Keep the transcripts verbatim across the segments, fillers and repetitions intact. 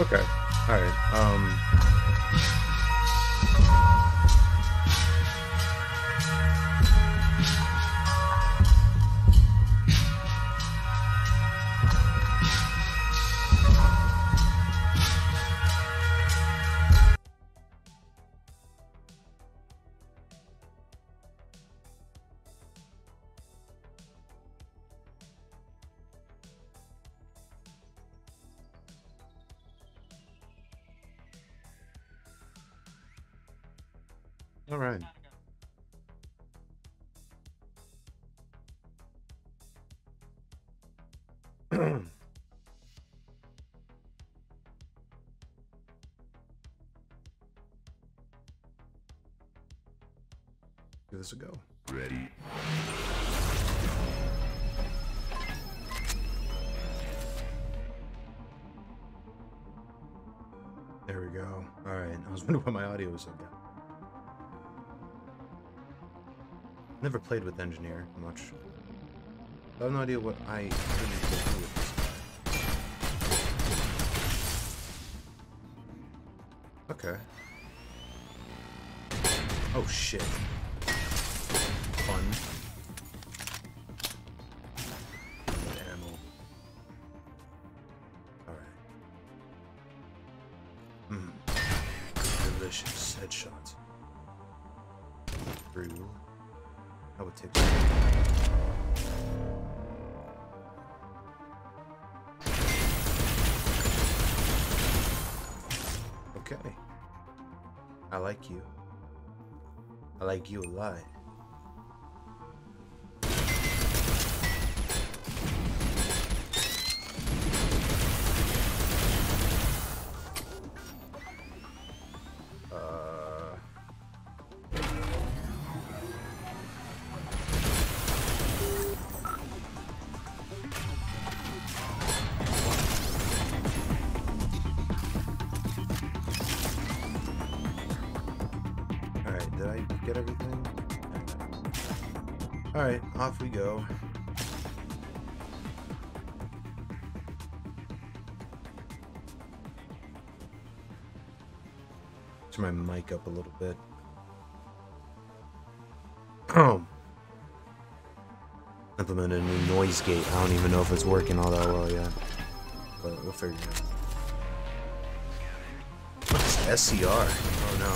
Okay. All right. Um. All right. Give this a go. Ready. There we go. All right. I was wondering why my audio was so bad. Never played with Engineer much. I have no idea what I need to do with this guy. Okay. Oh shit. Fun. Good ammo. Alright. Mmm. Delicious headshots. Three wheel. I would take that. Okay. I like you. I like you a lot. Get everything? Alright, off we go. Turn my mic up a little bit. Oh. Implemented a new noise gate. I don't even know if it's working all that well yet. But we'll figure it out. What's S C R? Oh no.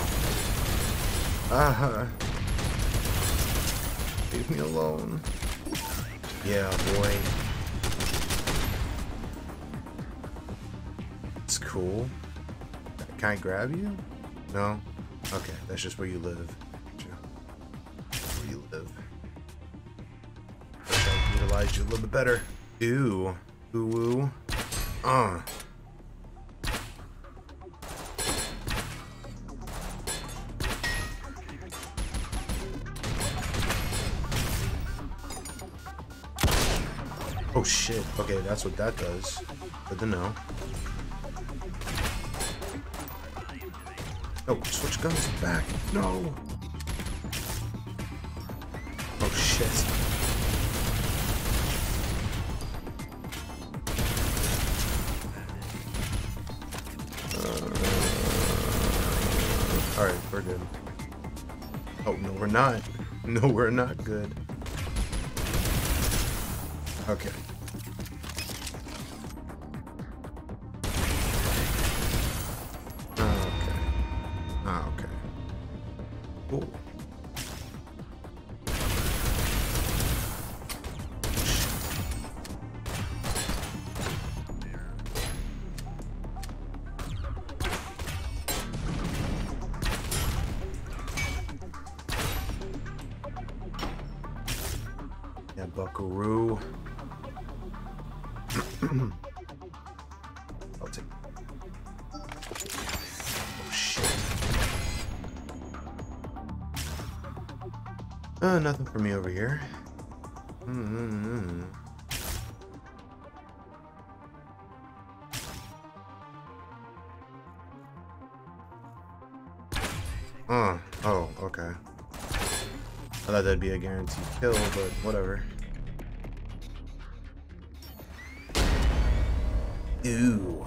Uh-huh. Leave me alone. Yeah, boy. It's cool. Can I grab you? No? Okay, that's just where you live. That's where you live. I utilized you a little bit better. Ew. Ooh-woo. Uh. Oh shit, okay, that's what that does. Good to know. Oh, switch guns back. No! Oh shit. Uh, Alright, we're good. Oh, no, we're not. No, we're not good. Okay. Buckaroo. I'll take. Oh shit. Uh, nothing for me over here. Mm-hmm. Uh, oh, okay. I thought that'd be a guaranteed kill, but whatever. Ooh.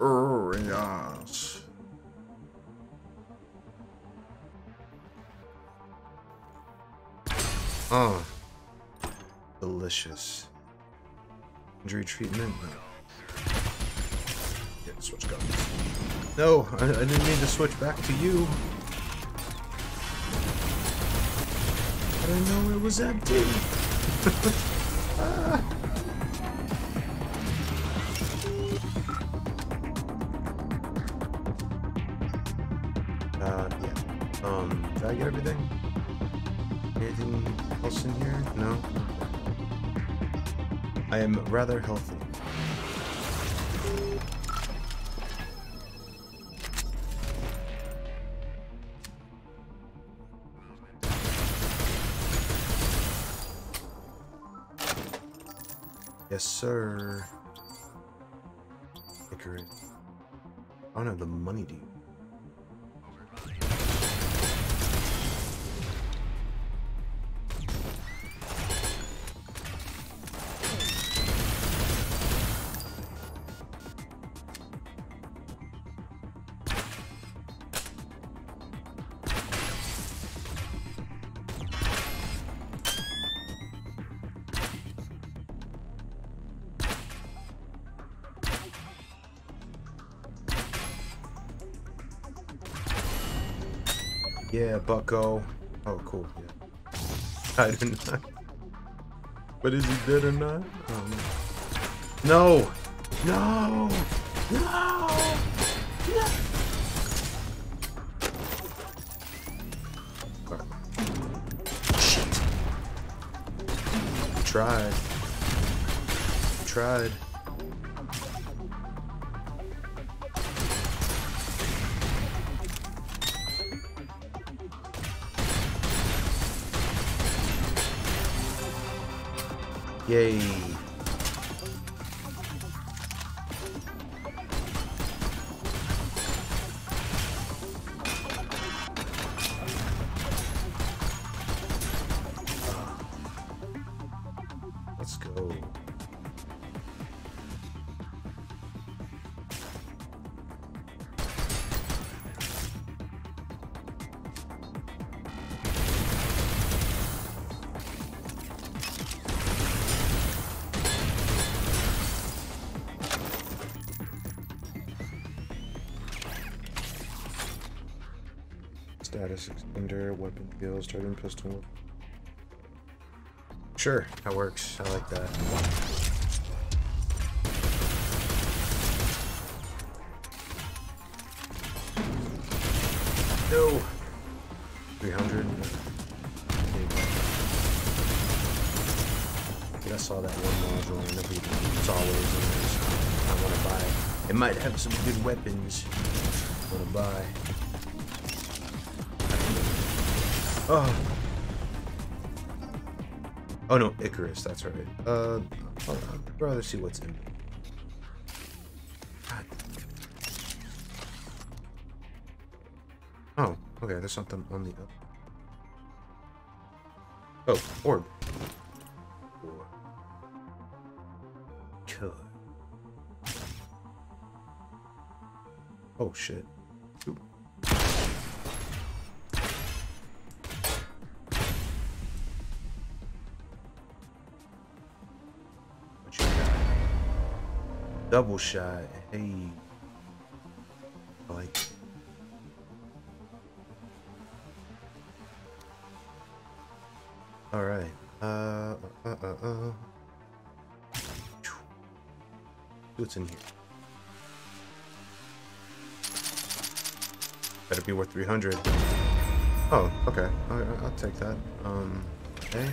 areas. Ah, delicious. Injury treatment. Yeah, switch guns. No, I, I didn't mean to switch back to you. I didn't know it was empty. Ah. Uh, yeah. Um, did I get everything? Anything else in here? No. I am rather healthy. Yes, sir. Icarus. I don't have the money, dude. Yeah, bucko. Oh, cool. Yeah. I did not. But is he dead or not? Um, no! No! No! No! Right. Shit. I tried. I tried. Yay. Let's go. Status extender, weapon skills, charging pistol. Sure, that works. I like that. No! three hundred. I think I saw that one module in the video. It's always in there. I want to buy it. It might have some good weapons. I want to buy. Oh. Oh no, Icarus, that's right. Uh, I'd rather see what's in it. God. Oh, okay, there's something on the up. Oh, orb. Orb. Killer. Oh shit. Double shot, hey. I like it. All right. Uh, uh, uh, uh. What's in here? Better be worth three hundred. Oh, okay. All right, I'll take that. Um, okay.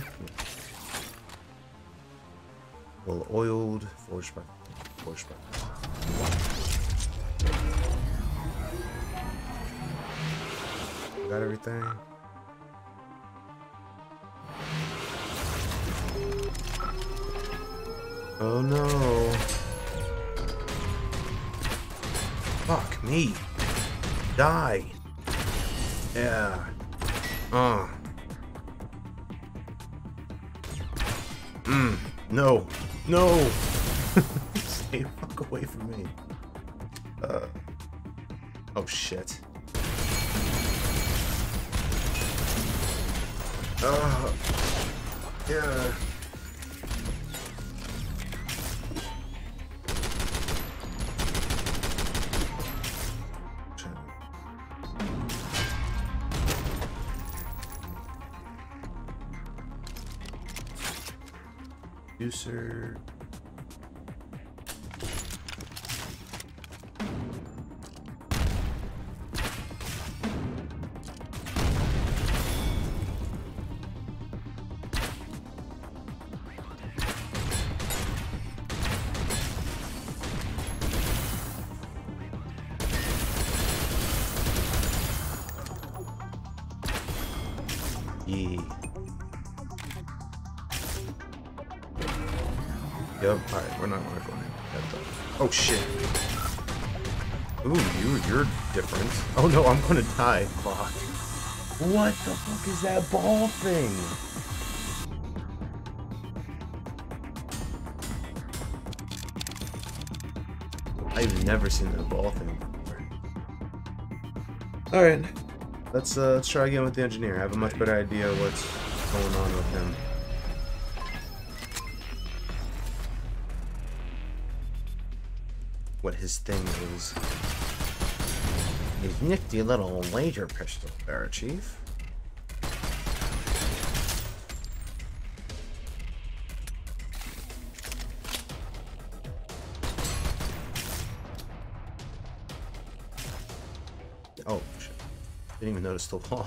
Well, oiled, forged by. Push back. Got everything. Oh no. Fuck me. Die. Yeah. Uh. Mm. No. No. Stay the fuck away from me. Uh, oh shit. Uh, yeah. User. Yep. All right, we're not going to go in. Oh shit! Ooh, you, you're different. Oh no, I'm gonna die. Fuck. What the fuck is that ball thing? I've never seen that ball thing before. All right, let's uh, let's try again with the engineer. I have a much better idea of what's going on with him. What his thing is. His nifty little laser pistol there, Chief. Oh, shit. Didn't even notice the wall.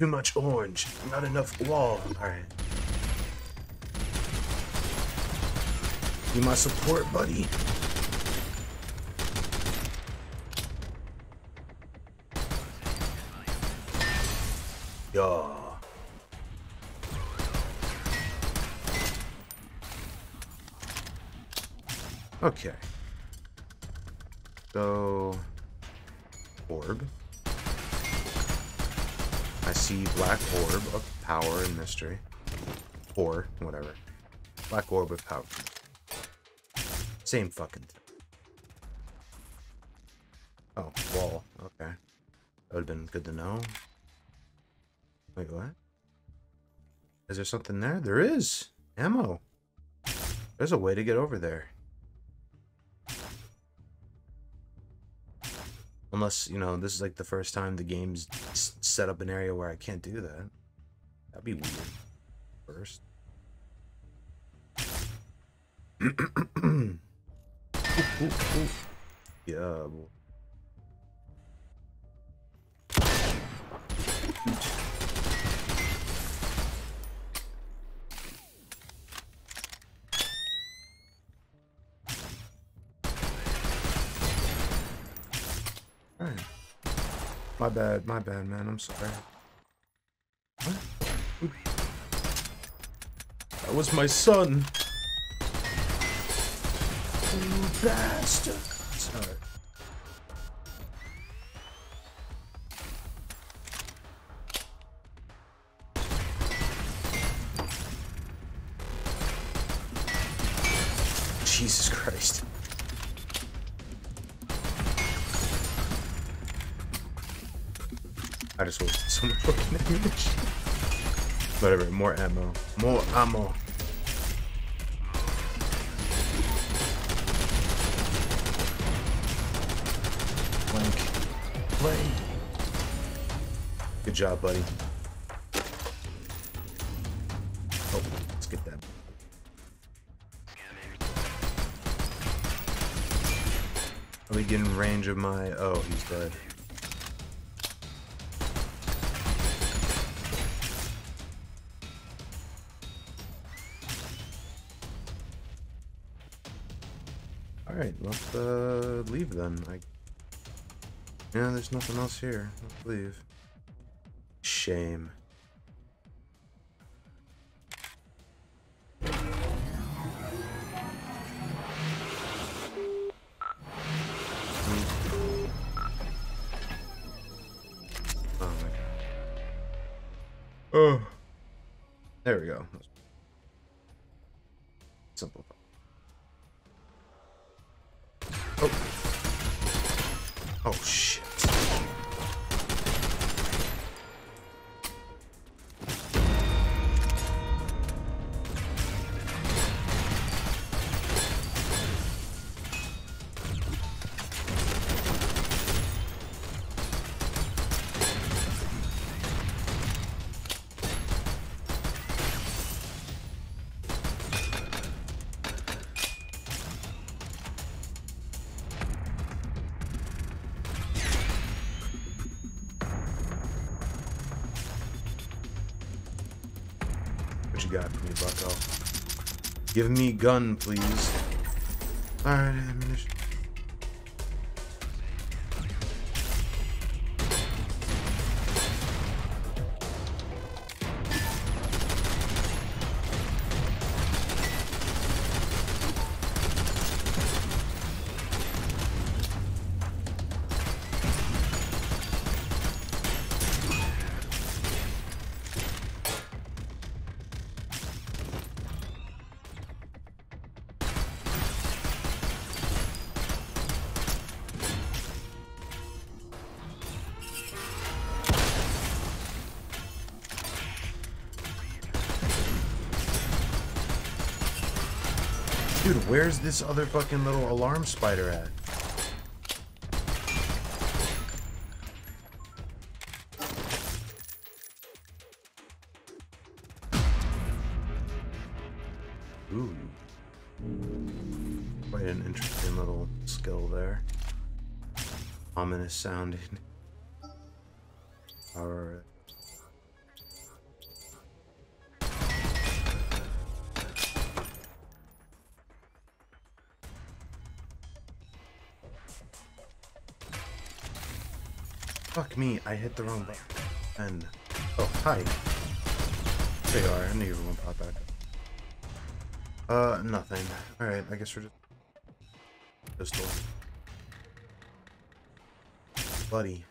Too much orange, not enough wall. Alright. You my support, buddy. Yeah. Okay. So orb. I see black orb of power and mystery. Or whatever. Black orb of power. Same fucking thing. Oh, wall. Okay. That would've been good to know. Wait, what? Is there something there? There is! Ammo! There's a way to get over there. Unless, you know, this is like the first time the game's set up an area where I can't do that. That'd be weird. First. ooh, ooh, ooh. Yeah, boy. My bad, my bad, man. I'm sorry. What? That was my son. You bastard. Sorry. Jesus Christ. I just wasted so much fucking damage. Whatever, more ammo. More ammo. Blank. Blank. Good job, buddy. Oh, let's get that. Are we getting range of my... Oh, he's dead. Alright, let's uh, leave then. I... Yeah, there's nothing else here. Let's leave. Shame. Oh my god. Oh. There we go. Simple. Oh. Oh, shit. Got for me, Bucko. Give me gun, please. All right, ammunition. Dude, where's this other fucking little alarm spider at? Ooh. Quite an interesting little skill there. Ominous sounding. Alright. Fuck me, I hit the wrong button. And oh, hi. There you are, I knew you were gonna pop back up. Uh, nothing. Alright, I guess we're just... Pistol. Buddy.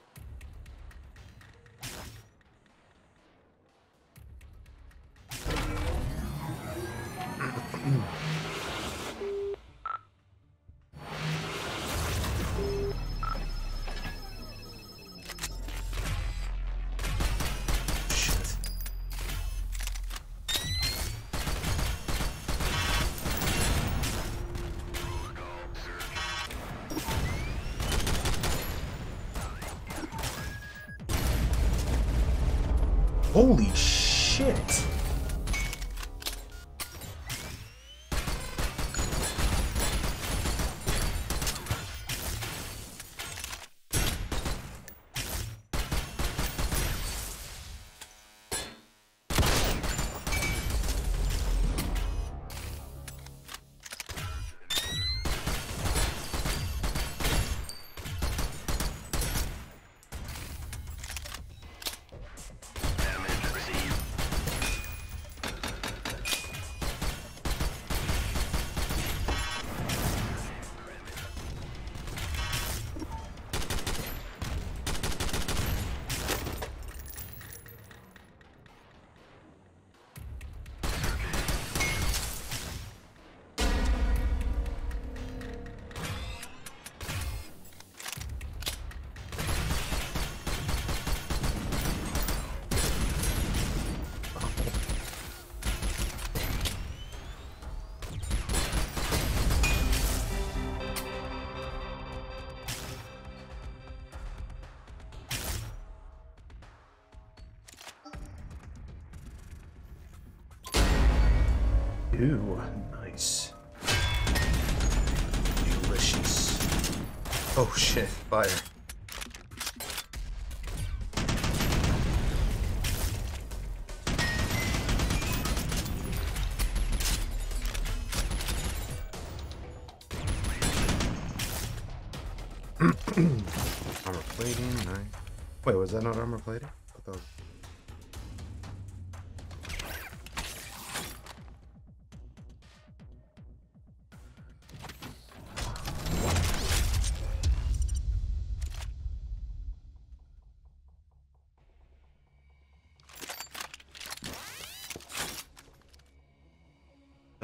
Holy shit! Ooh, nice. Delicious. Oh shit, fire. Armor plating, nice. Wait, was that not armor plating? I thought.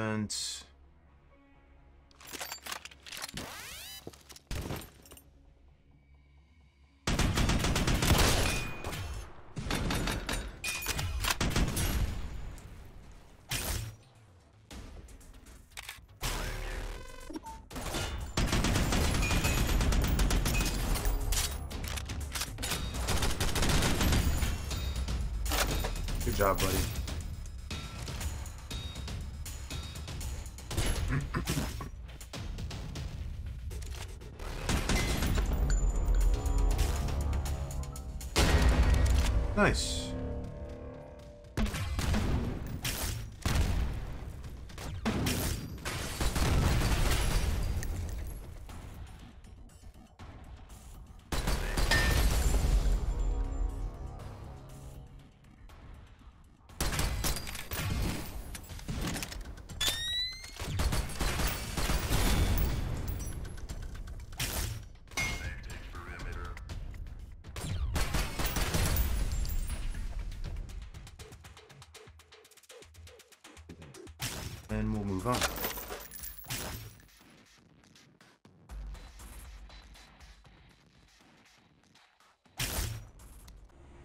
And job, buddy. Nice. And we'll move on.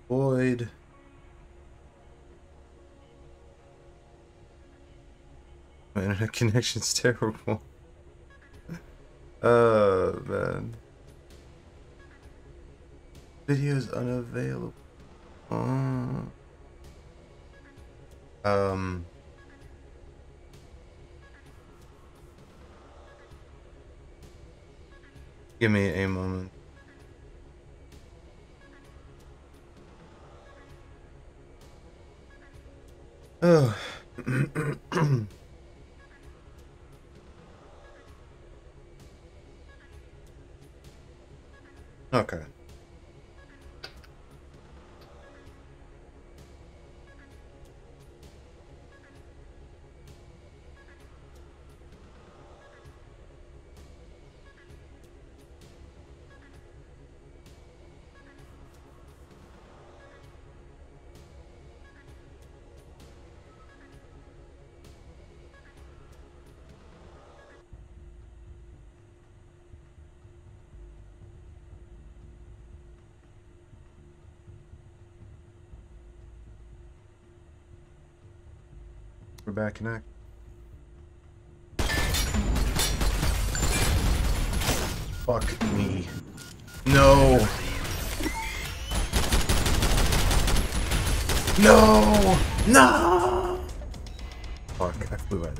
Void. My internet connection's terrible. Oh, man. Video's unavailable. Oh. Um... Give me a moment. Oh. Okay. We're back in act. Fuck me. No. No. No. Fuck, I flew at it.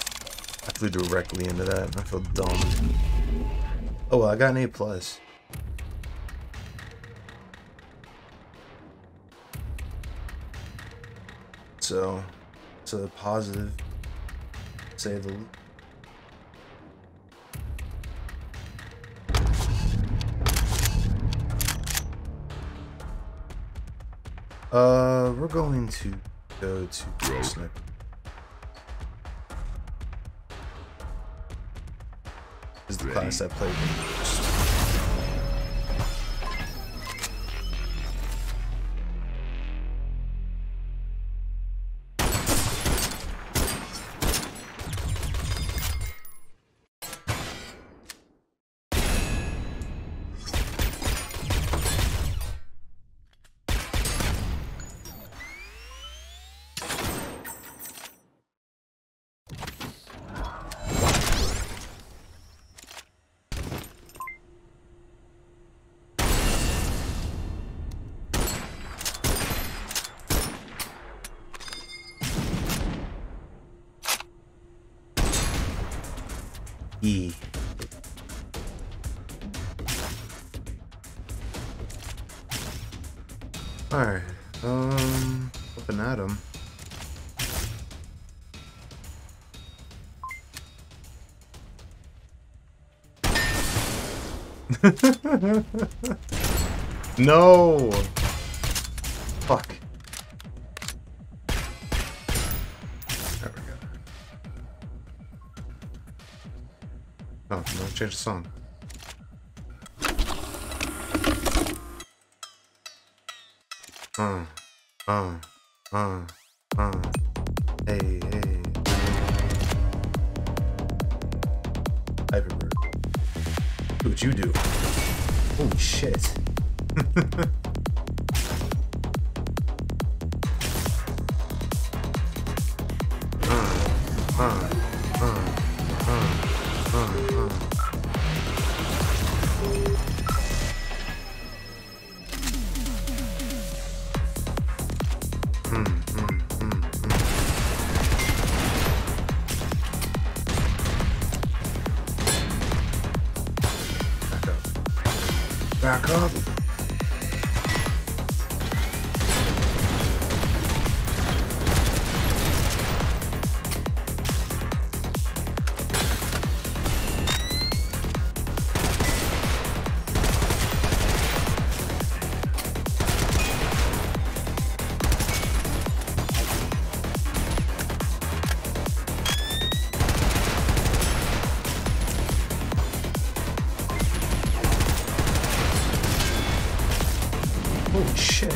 I flew directly into that and I feel dumb. Oh, well, I got an A plus. So, it's a positive, say the least. Uh, we're going to go to Sniper. This is the class I played in. E. Alright, um, up and at him. No! Fuck. Oh, no, change the song. Uh, uh, uh, uh, hey, hey. Hyperbird. What'd you do? Holy shit. uh, uh, uh, uh. Oh, oh. back up. Oh shit.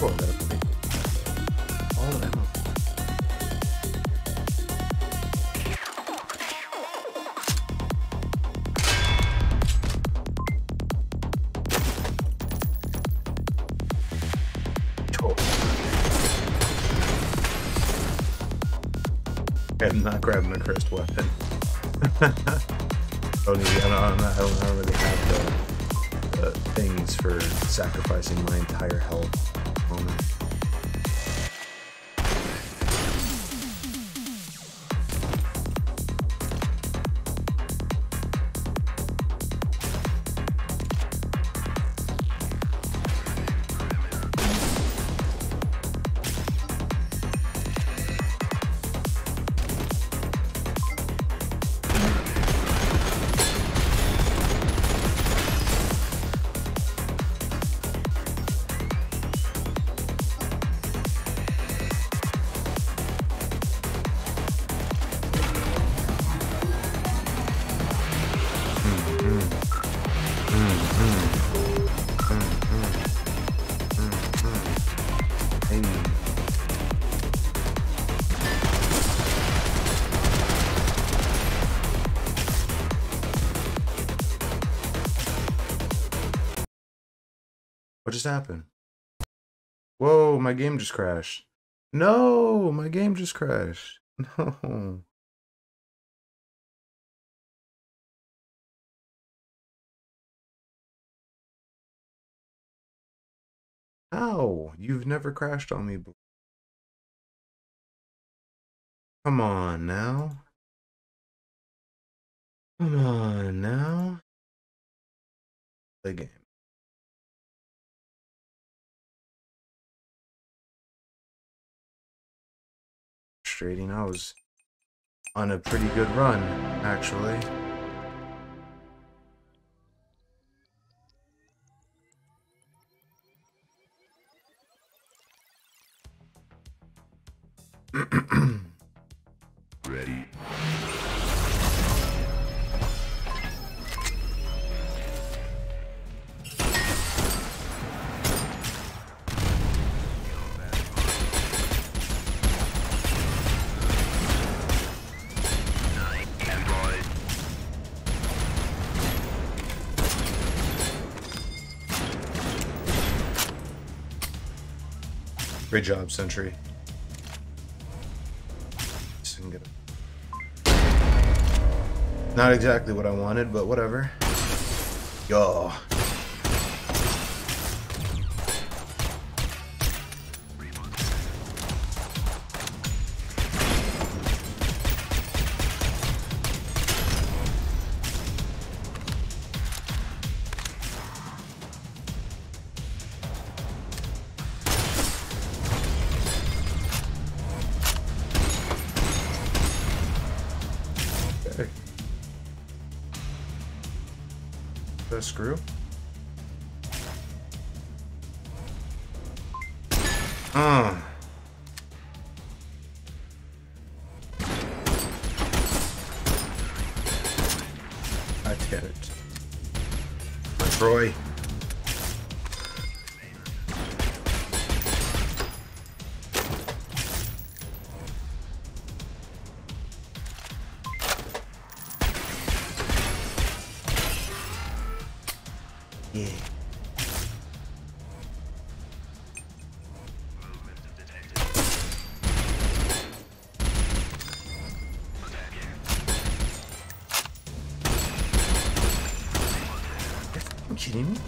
All of them. Oh. I'm not grabbing a cursed weapon. Only I don't, I don't really have the, the things for sacrificing my entire health. Moment. What just happened? Whoa, my game just crashed. No, my game just crashed. No. Ow, you've never crashed on me before. Come on now. Come on now. Play game. Frustrating. I was on a pretty good run, actually. Ready. Great job, Sentry. Not exactly what I wanted, but whatever. Yo. The screw. Uh. I get it. Troy. Yeah. kidding me?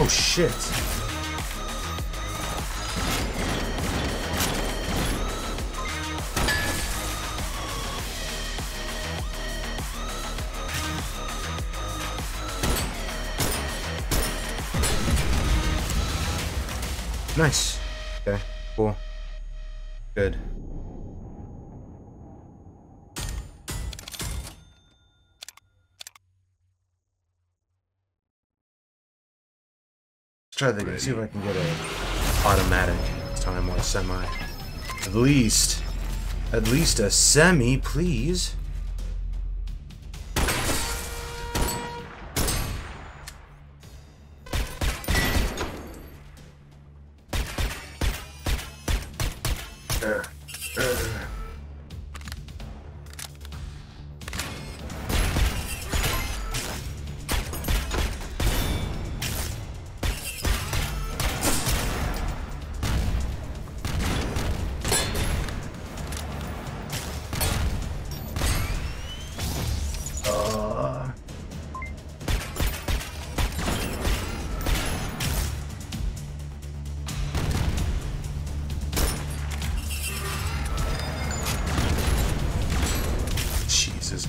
Oh shit. Nice. Okay, cool. Good. Try to see if I can get an automatic this time or a semi. At least, at least a semi, please.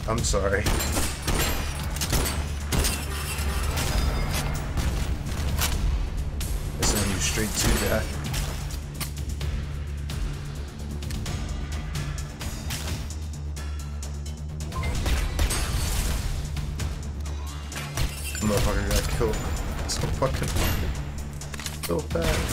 I'm sorry. I sent you straight to that. Motherfucker got killed. So fucking fucking so bad.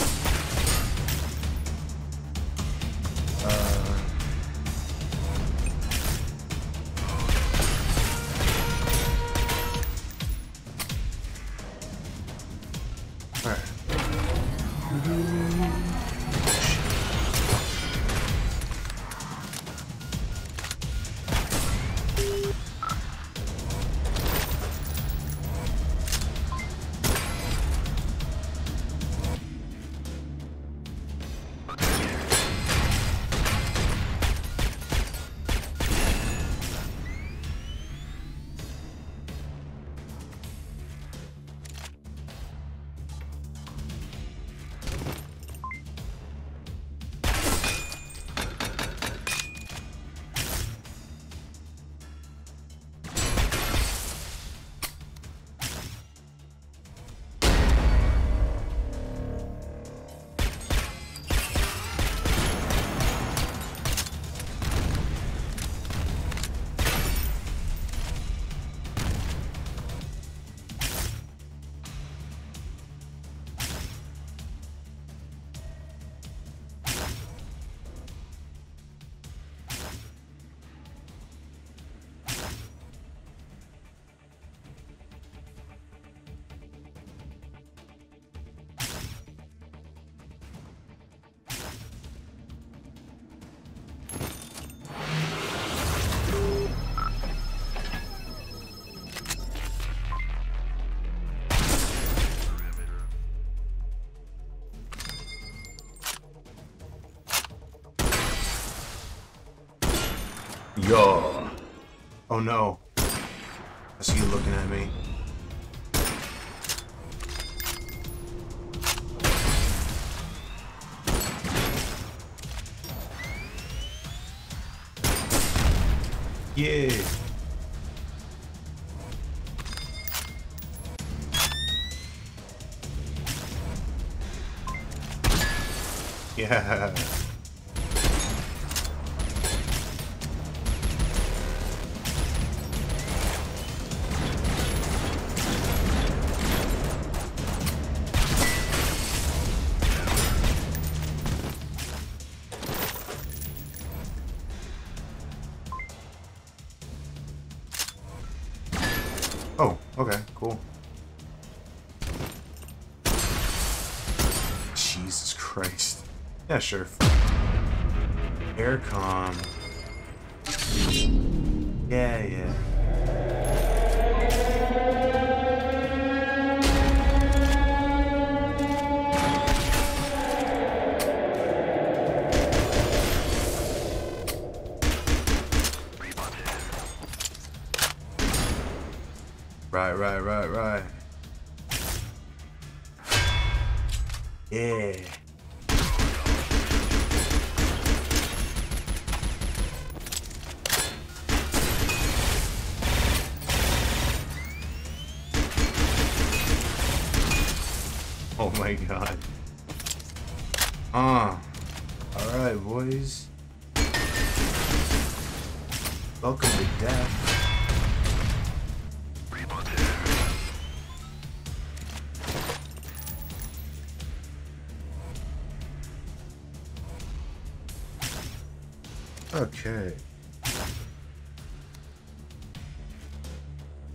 Yo. Oh no. I see you looking at me. Yeah. Yeah. Oh, okay, cool. Jesus Christ. Yeah, sure. Aircom. Yeah, yeah. Right, right, right, right. Yeah. Oh my God. Ah. Uh, all right, boys. Welcome to death. Okay.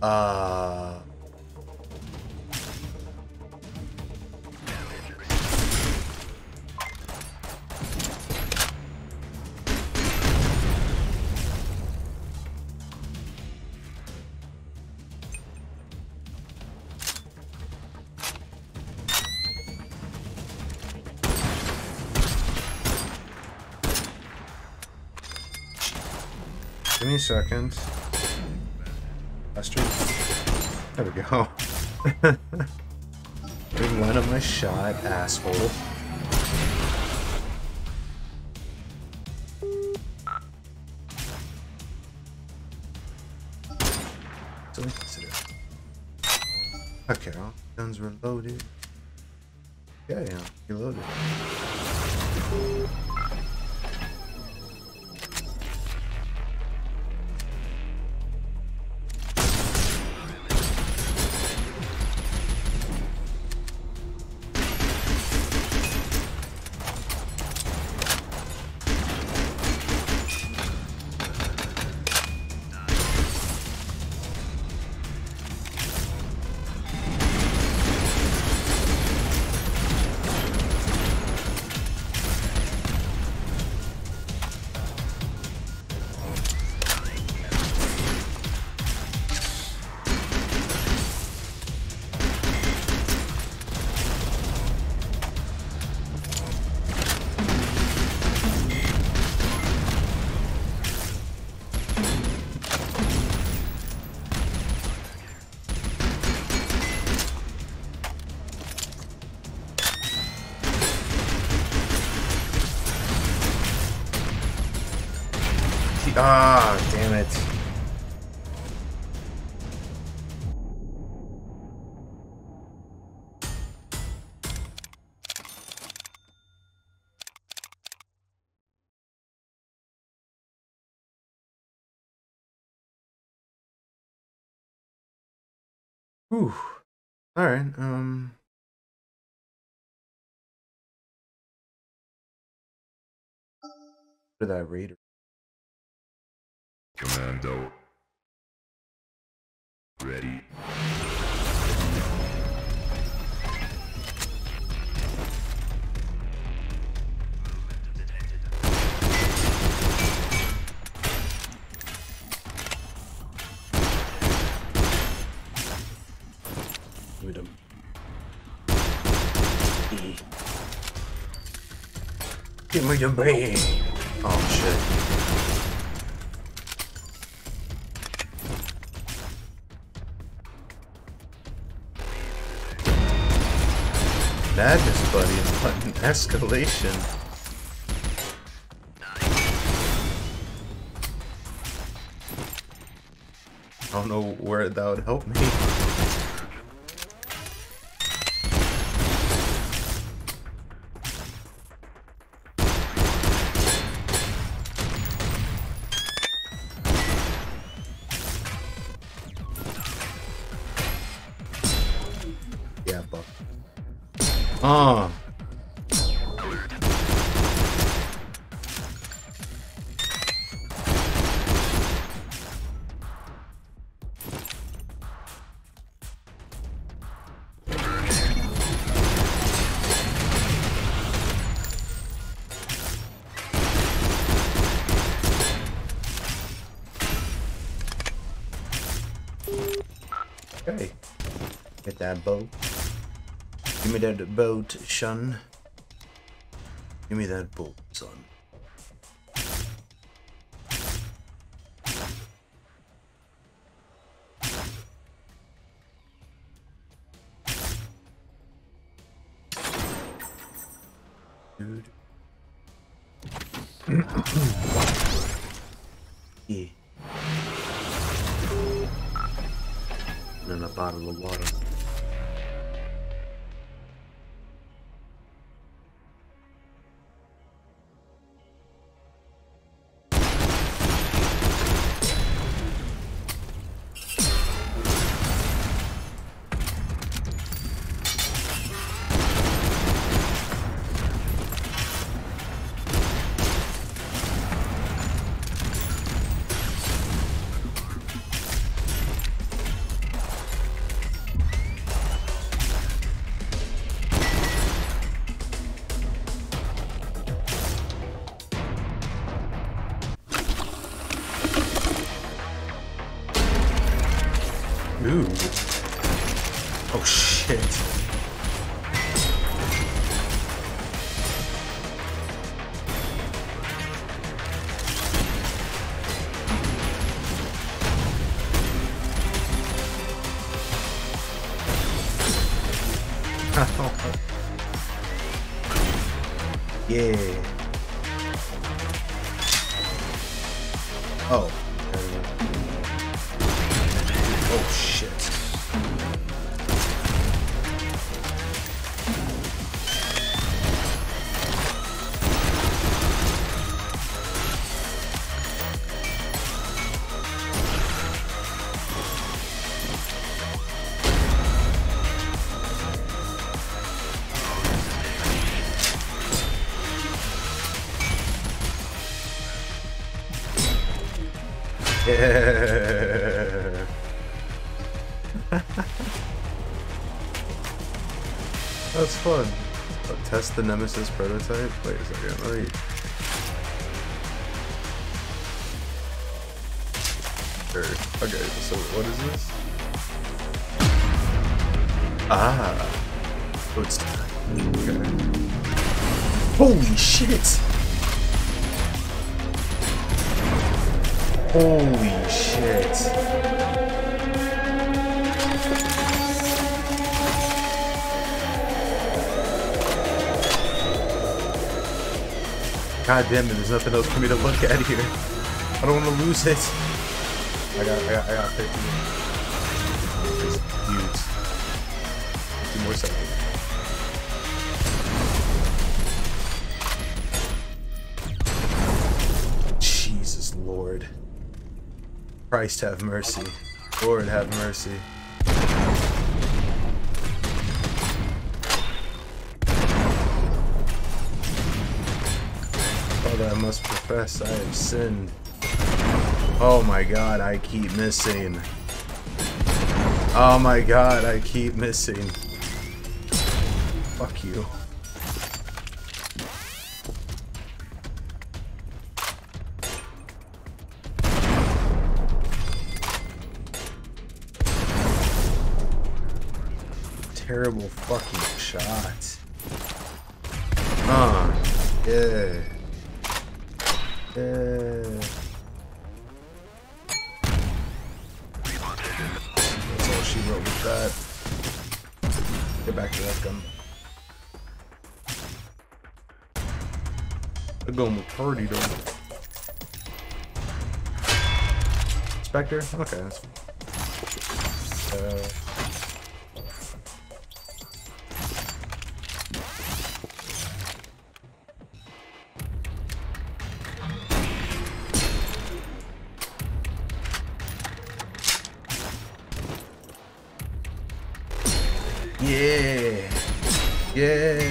Uh Give me a second. Bastard. There we go. Big one of my shot, asshole. So consider. Okay, all guns reloaded. Yeah, yeah, reloaded. Ah, damn it. Whew. All right, um... for that raider. Commando ready. With him. Give me the brain. Oh shit. madness, buddy. What an escalation. I don't know where that would help me. Yeah, buff. Ah. Oh. Okay. Get that boat. Give me that boat, son. Give me that boat, son. Dude. Yeah. And a bottle of water. Ooh. Oh shit. Yeah. Oh. Oh shit. Yeah. That's fun. I'll test the Nemesis prototype. Wait a second, let me... Sure. Okay, so what is this? Ah. Oh, it's time. Okay. Holy shit! Holy shit! God damn it, there's nothing else for me to look at here. I don't want to lose it. I got, I got, I got fifty. This is huge. fifty more seconds. Jesus Lord. Christ have mercy. Lord have mercy. I must profess I have sinned. Oh my god, I keep missing. Oh my god, I keep missing. Fuck you. Terrible fucking shot. Huh. Yeah. Yeah. That's all she wrote with that. Get back to that gun. I'm going with Purdy, though. Spectre? Okay, that's fine. Uh, Yeah! Yeah!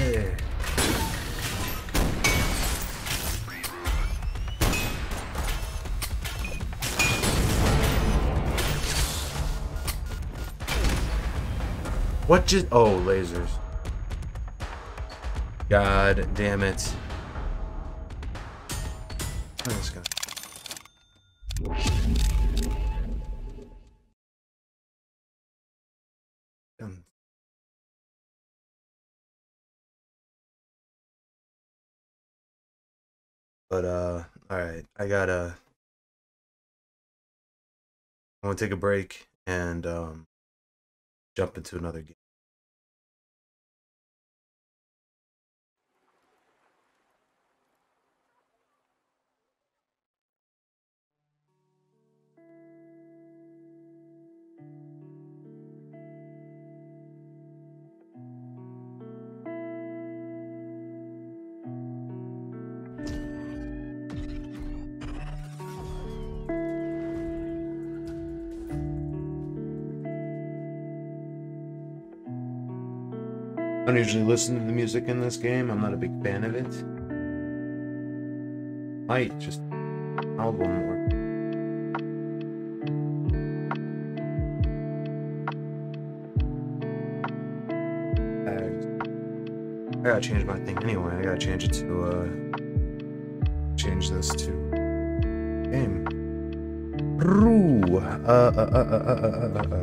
What just... Oh, lasers. God damn it. Look at this guy. Damn. But, uh, alright, I gotta, I want to take a break and, um, jump into another game. I don't usually listen to the music in this game. I'm not a big fan of it. Might just I'll go more. I gotta change my thing anyway. I gotta change it to uh change this to game. Roo. Uh, uh, uh, uh, uh, uh,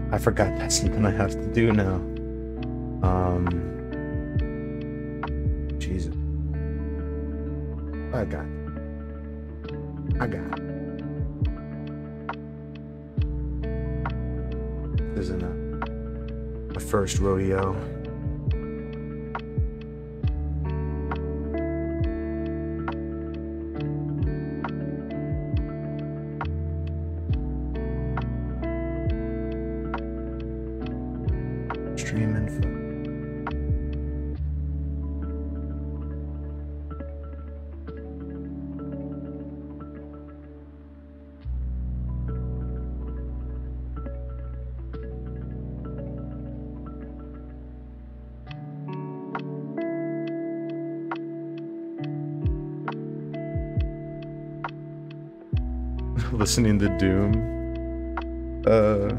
uh. I forgot that's something I have to do now. Um, Jesus, I got it. I got it. This is not my first rodeo. Stream info. Listening to Doom. Uh,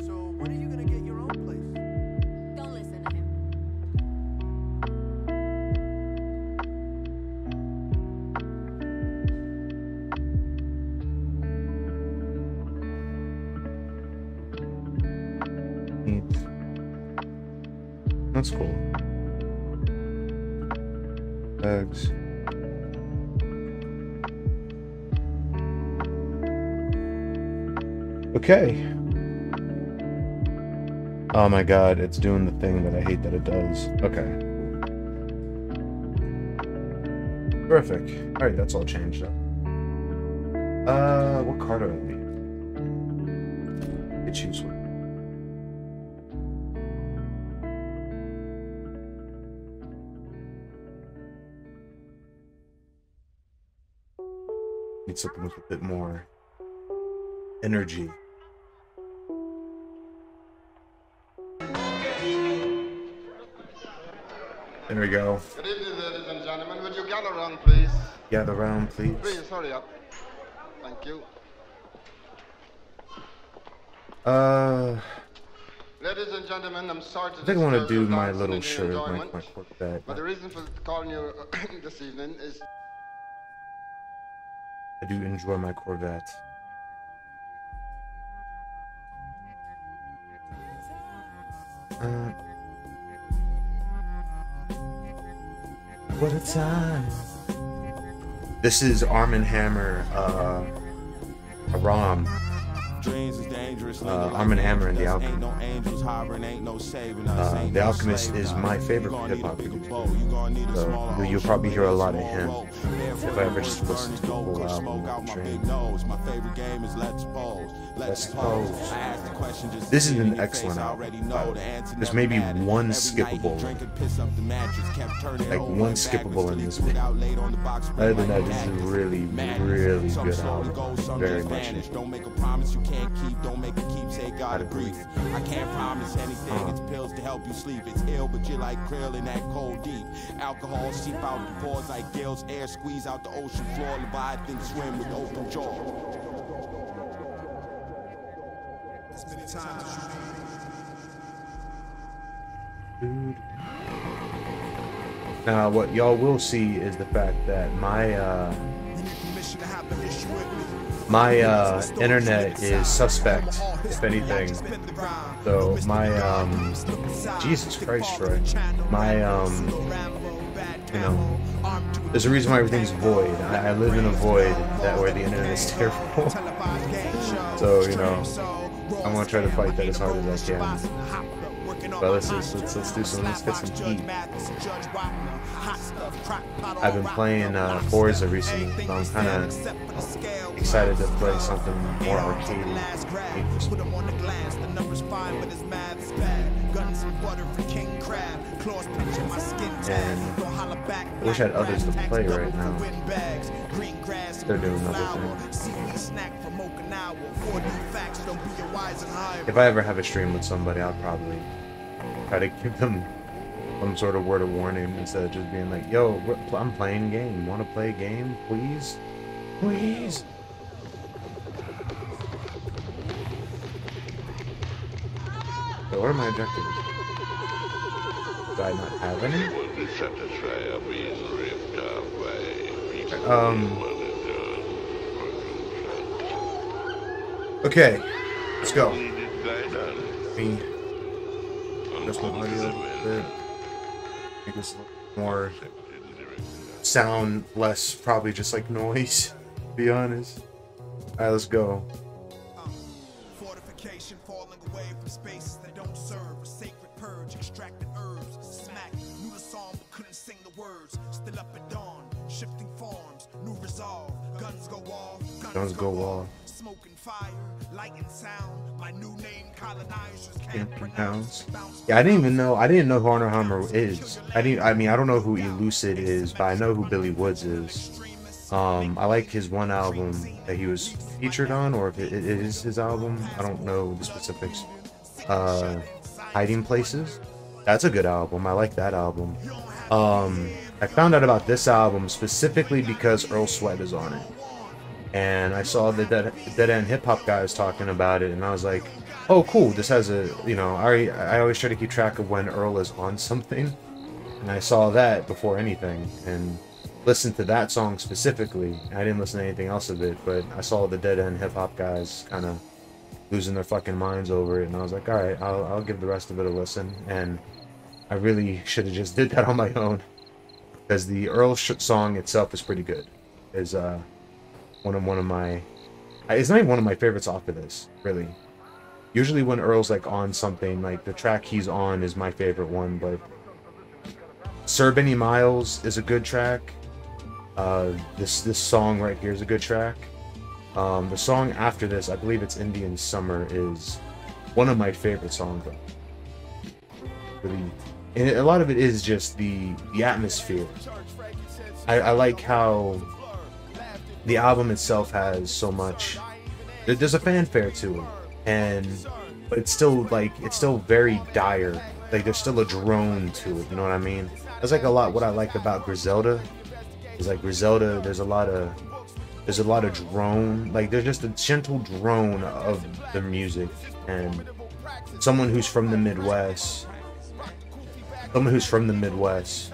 so when are you gonna get your own place? Don't listen to him. That's cool. Eggs. Okay. Oh my god, it's doing the thing that I hate that it does. Okay. Terrific. Alright, that's all changed up. Uh, what card do I need? I choose one. Need something with a bit more energy. There we go. Good evening, ladies and gentlemen. Would you gather round, please? Gather round, please. Please hurry up. Thank you. Uh. Ladies and gentlemen, I'm sorry to I think I want to do my little shirt, my, my cork bag. But the reason for calling you this evening is. I do enjoy my Corvette. Uh, what a time! This is Arm and Hammer, uh, a ROM uh, Arm and Hammer and The Alchemist. Uh, the Alchemist is my favorite hip-hop producer, so you'll probably hear a lot of him if I ever just listen to the whole album on the train. Let's Pose. This is an excellent album. Uh, there's maybe one skippable, like one skippable in this bit. Other than that, this is a really, really good album. Very much. Don't make a promise you can't keep. Don't make a keepsake. Gotta breathe. I can't promise anything. It's pills to help you sleep. It's ill, but you're like krill in that cold deep. Alcohol seep out the pores like gills. Air squeeze out the ocean floor. Leviathan swim with open jaw. As many times as you need. Now, what y'all will see is the fact that my uh, my uh, internet is suspect, if anything. So my um, Jesus Christ, Troy, my um, you know, there's a reason why everything's void. I, I live in a void that way the internet is terrible. So you know, I'm gonna try to fight that as hard as I can. But let's, let's, let's do some, let's get some heat. I've been playing uh, Forza recently, so I'm kind of excited to play something more arcadey. And I wish I had others to play right now. They're doing other things. If I ever have a stream with somebody, I'll probably try to give them some sort of word of warning instead of just being like, yo, I'm playing a game. Want to play a game? Please? Please? So what are my objectives? Do I not have any? Um... Okay, let's go. Me, just move my head a bit. Make this look more sound, less probably just like noise. To be honest. All right, let's go. Fortification, falling away from spaces that don't serve. A sacred purge, extracted herbs, smack. Knew the song but couldn't sing the words. Still up at dawn, shifting forms, new resolve. Guns go off. Guns go off. Fire, light and sound. My new name colonizers can't pronounce. Yeah, I didn't even know. I didn't know who Arm and Hammer is. I didn't. I mean, I don't know who Elucid is, but I know who Billy Woods is. Um, I like his one album that he was featured on, or if it, it is his album. I don't know the specifics. Uh, Hiding Places. That's a good album. I like that album. Um, I found out about this album specifically because Earl Sweat is on it. And I saw the Dead, dead End Hip Hop guy was talking about it, and I was like, oh, cool, this has a, you know, I, I always try to keep track of when Earl is on something. And I saw that before anything, and listened to that song specifically. I didn't listen to anything else of it, but I saw the Dead End Hip Hop guys kind of losing their fucking minds over it, and I was like, alright, I'll, I'll give the rest of it a listen. And I really should have just did that on my own, because the Earl sh song itself is pretty good. Is, uh... One of one of my, it's not even one of my favorites off of this, really. Usually when Earl's like on something, like the track he's on is my favorite one. But Sir Benny Miles is a good track. Uh, this this song right here is a good track. Um, the song after this, I believe it's Indian Summer, is one of my favorite songs. Really, and a lot of it is just the the atmosphere. I, I like how. The album itself has so much. There's a fanfare to it, and but it's still like it's still very dire. Like there's still a drone to it. You know what I mean? That's like a lot. What I like about Griselda is like Griselda. There's a lot of there's a lot of drone. Like there's just a gentle drone of the music, and someone who's from the Midwest, someone who's from the Midwest.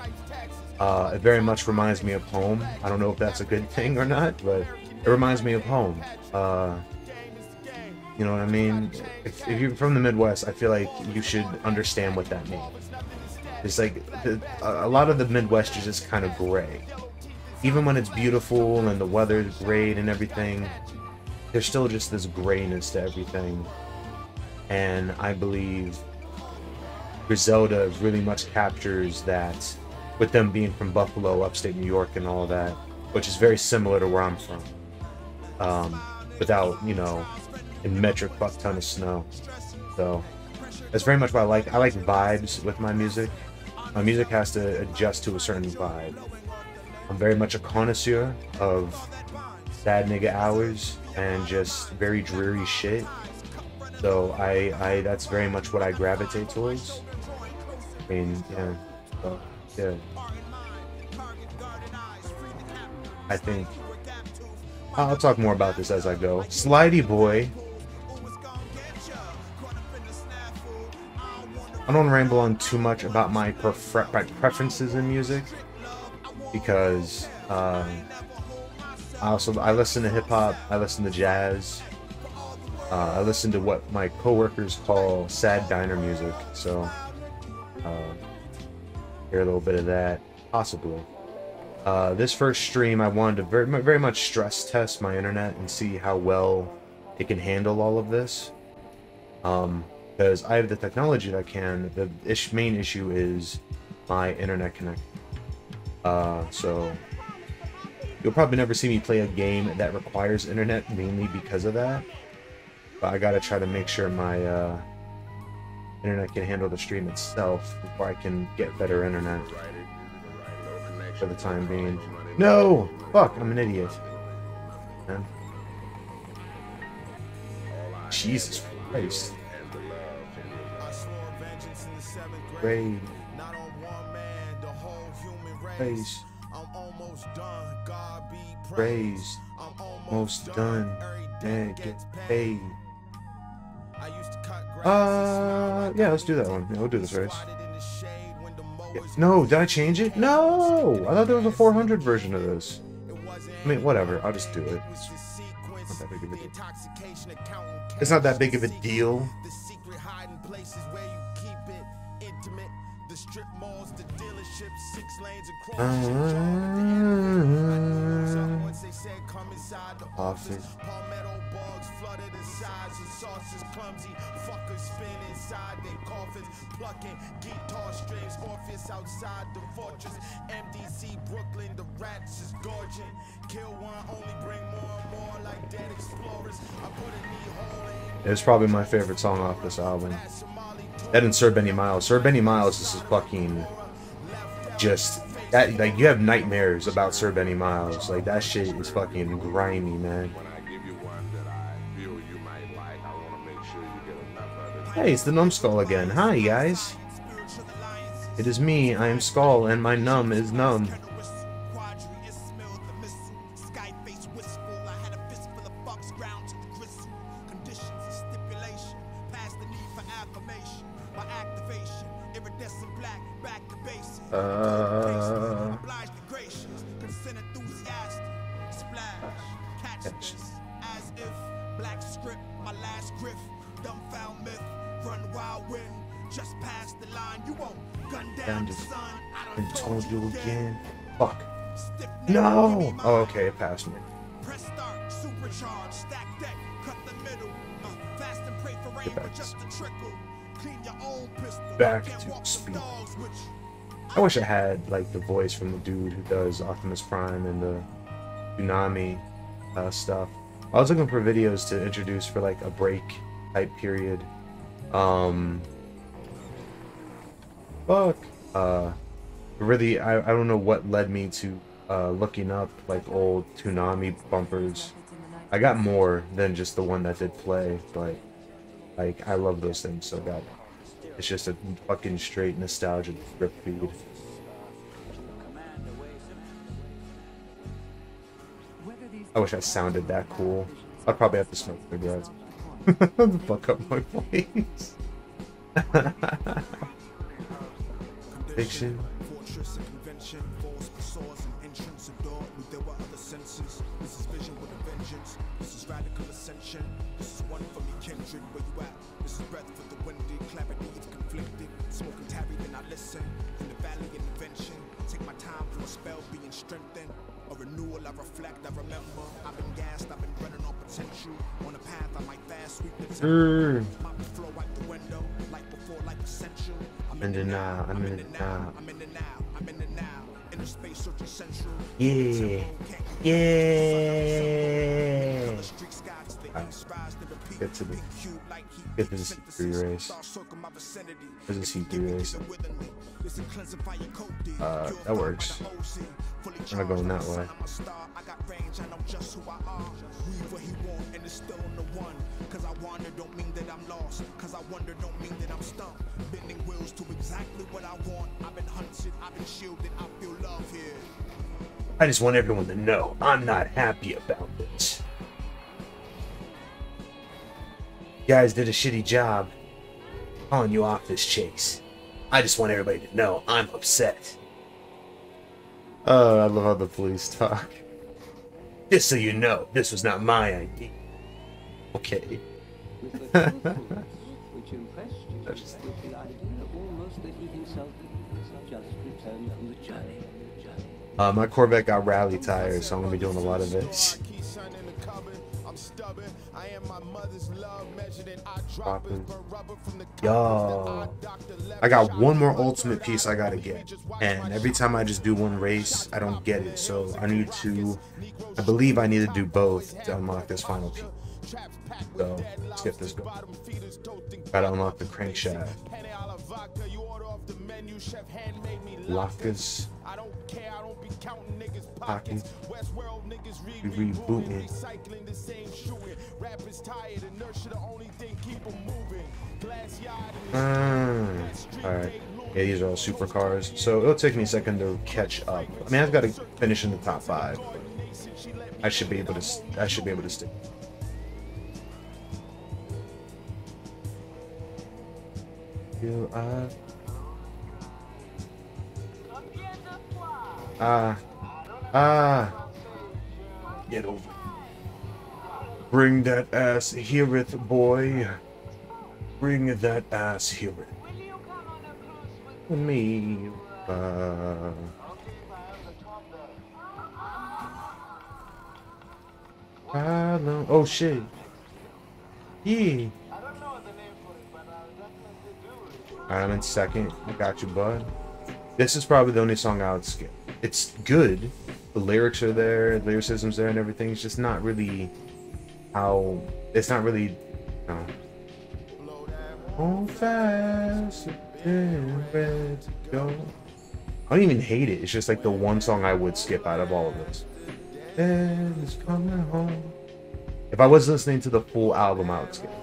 Uh, it very much reminds me of home. I don't know if that's a good thing or not, but it reminds me of home. Uh, you know what I mean? If, if you're from the Midwest, I feel like you should understand what that means. It's like the, a lot of the Midwest is just kind of gray. Even when it's beautiful and the weather's great and everything, there's still just this grayness to everything. And I believe Griselda really much captures that, with them being from Buffalo, upstate New York and all that, which is very similar to where I'm from. Um, without, you know, a metric fuck ton of snow. So that's very much what I like. I like vibes with my music. My music has to adjust to a certain vibe. I'm very much a connoisseur of sad nigga hours and just very dreary shit. So I, I, that's very much what I gravitate towards. I mean, yeah, so, yeah. I think I'll talk more about this as I go. Slidey Boy. I don't ramble on too much about my, prefer my preferences in music, because um, I also I listen to hip hop, I listen to jazz, uh, I listen to what my coworkers call sad diner music. So uh, hear a little bit of that, possibly. Uh, this first stream, I wanted to very, very much stress test my internet and see how well it can handle all of this. Um, because I have the technology that I can. The ish, main issue is my internet connection. Uh, so you'll probably never see me play a game that requires internet, mainly because of that. But I gotta try to make sure my uh, internet can handle the stream itself before I can get better internet. For the time being. No! Fuck, I'm an idiot. Man. Jesus Christ. Rage. Rage. Rage. Almost done. Dang, get paid. Uh, yeah, let's do that one. Yeah, we'll do this race. No, did I change it? No! I thought there was a four hundred version of this. I mean, whatever. I'll just do it. It's not that big of a deal. It's not that big of a deal. Uh, office. It's probably my favorite song off this album. That and Sir Benny Miles. Sir Benny Miles, this is fucking just that, like, you have nightmares about Sir Benny Miles. Like, that shit is fucking grimy, man. Hey, it's the Numbskull again. Hi, guys. It is me. I am Skull, and my numb is numb. Uh, I told you again. Fuck. No. Oh, okay, it passed me. Get back to, back to speed. I wish I had, like, the voice from the dude who does Optimus Prime and the Tsunami uh, stuff. I was looking for videos to introduce for, like, a break type period. Um, fuck. Uh, really, I, I don't know what led me to uh, looking up, like, old Tsunami bumpers. I got more than just the one that did play, but, like, I love those things, so God. It's just a fucking straight nostalgia drip feed. I wish I sounded that cool. I'd probably have to smoke cigarettes. Fuck up my voice. Fiction. Take my time for a spell being strengthened. A renewal, I reflect, I remember. I've been gassed, I've been running on potential. On a path, I might fast sweep the flow out the window. Like before, like essential. I'm in the now, I'm in the now, I'm in the now, I'm in the now. In the space of essential. Yeah. Yeah. Get to the get to the C three race. There's a C three race. Uh, that works. I'm not going that way. I just want everyone to know I'm not happy about this. You guys did a shitty job calling you off this chase. I just want everybody to know I'm upset. Oh, I love how the police talk. Just so you know, this was not my idea. Okay. uh, my Corvette got rally tires, so I'm gonna be doing a lot of this. I am my mother's love measured in I drop it rubber from the yo. I got one more ultimate piece I gotta get, and every time I just do one race I don't get it, so I need to I believe I need to do both to unlock this final piece. So let's get this going. Gotta unlock the crankshaft. Lockers. Pockets. We rebooting. Mm. Alright. Yeah, these are all supercars. So it'll take me a second to catch up. I mean, I've got to finish in the top five. I should be able to. I should be able to stick. Do I? Ah, ah, get over. Bring that ass heareth, boy. Bring that ass heareth. Me, uh. I don't, oh shit. Yeah. I'm in second. I got you, bud. This is probably the only song I would skip. It's good. The lyrics are there, the lyricism's there and everything. It's just not really how... It's not really... No. Oh, fast, ready to go. I don't even hate it. It's just like the one song I would skip out of all of this. It's coming home. If I was listening to the full album, I would skip it.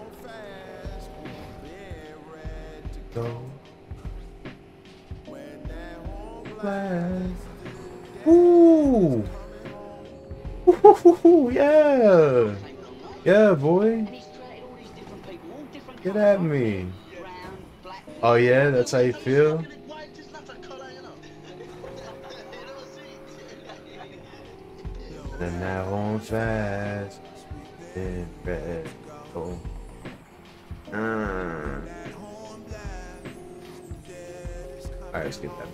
Go. Ooh. Ooh, yeah, yeah, boy, get at me. Oh yeah, that's how you feel. And that one fast, and red, oh. Alright, let's get that.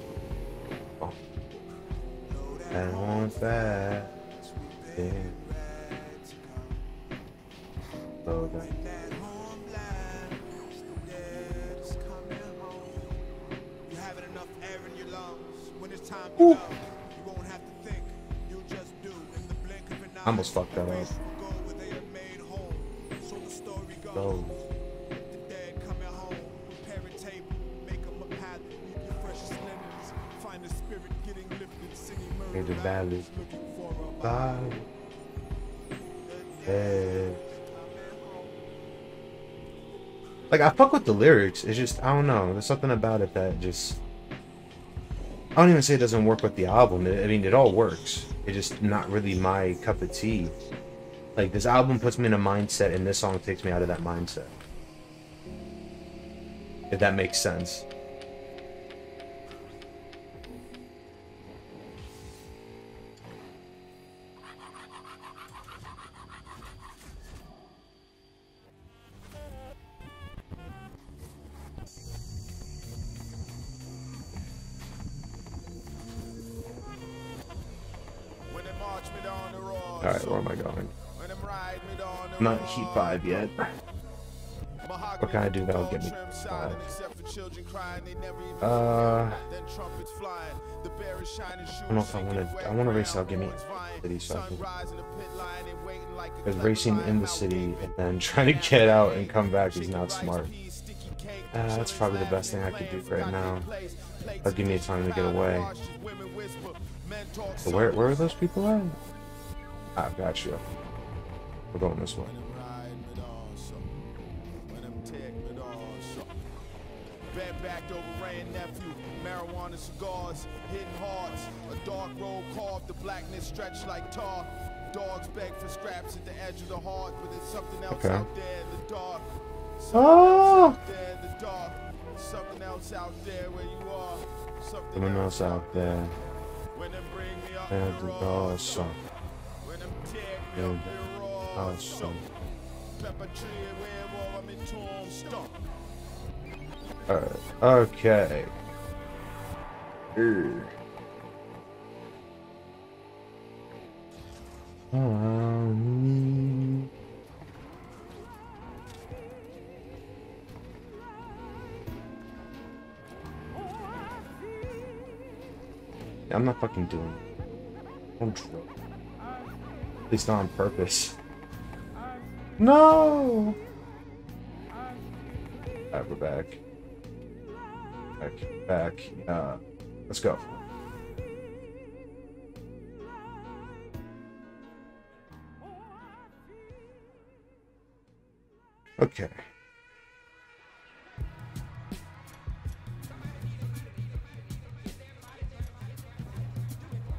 Oh. And on fast. Yeah. Slow down. Ooh. I almost fucked that up. So. In the valley, bye. Hey. Like I fuck with the lyrics. It's just I don't know. There's something about it that just I don't even say it doesn't work with the album. It, I mean, it all works. It's just not really my cup of tea. Like this album puts me in a mindset, and this song takes me out of that mindset. If that makes sense. Alright, where am I going? I'm not heat five yet. What can I do that'll get me five? Uh, I don't know if I want to. I want to race. That'll get me city. So because racing in the city and then trying to get out and come back is not smart. Uh, that's probably the best thing I could do right now. That'll give me a time to get away. So where, where are those people at? I've got you. We're going this way. Backed over Ray and nephew, marijuana cigars, hidden hearts, a dark road carved, the blackness stretched like tar. Dogs beg for scraps at the edge of the heart, but there's something else okay. out there in the dark. Something oh. else out there in the dark. Something else out there where you are. Something, something else out there. When they bring me up and the doors, so. When them tear me up and raw, so. Pepper tree where I'm in torn stump. Alright, okay. Ugh. Um. I'm not fucking doing it. I'm drunk. At least not on purpose. No! Alright, we're back. Back, back, uh, let's go. Okay.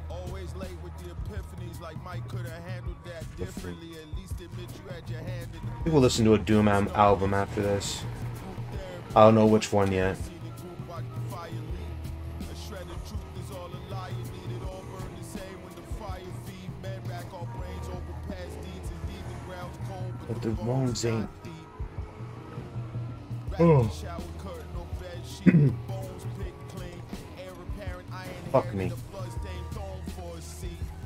Always late with the epiphanies, like Mike could have handled that differently. At least admit you had your hand in the... People listen to a Doom album after this. I don't know which one yet. But the wrongs ain't. Oh. Fuck me.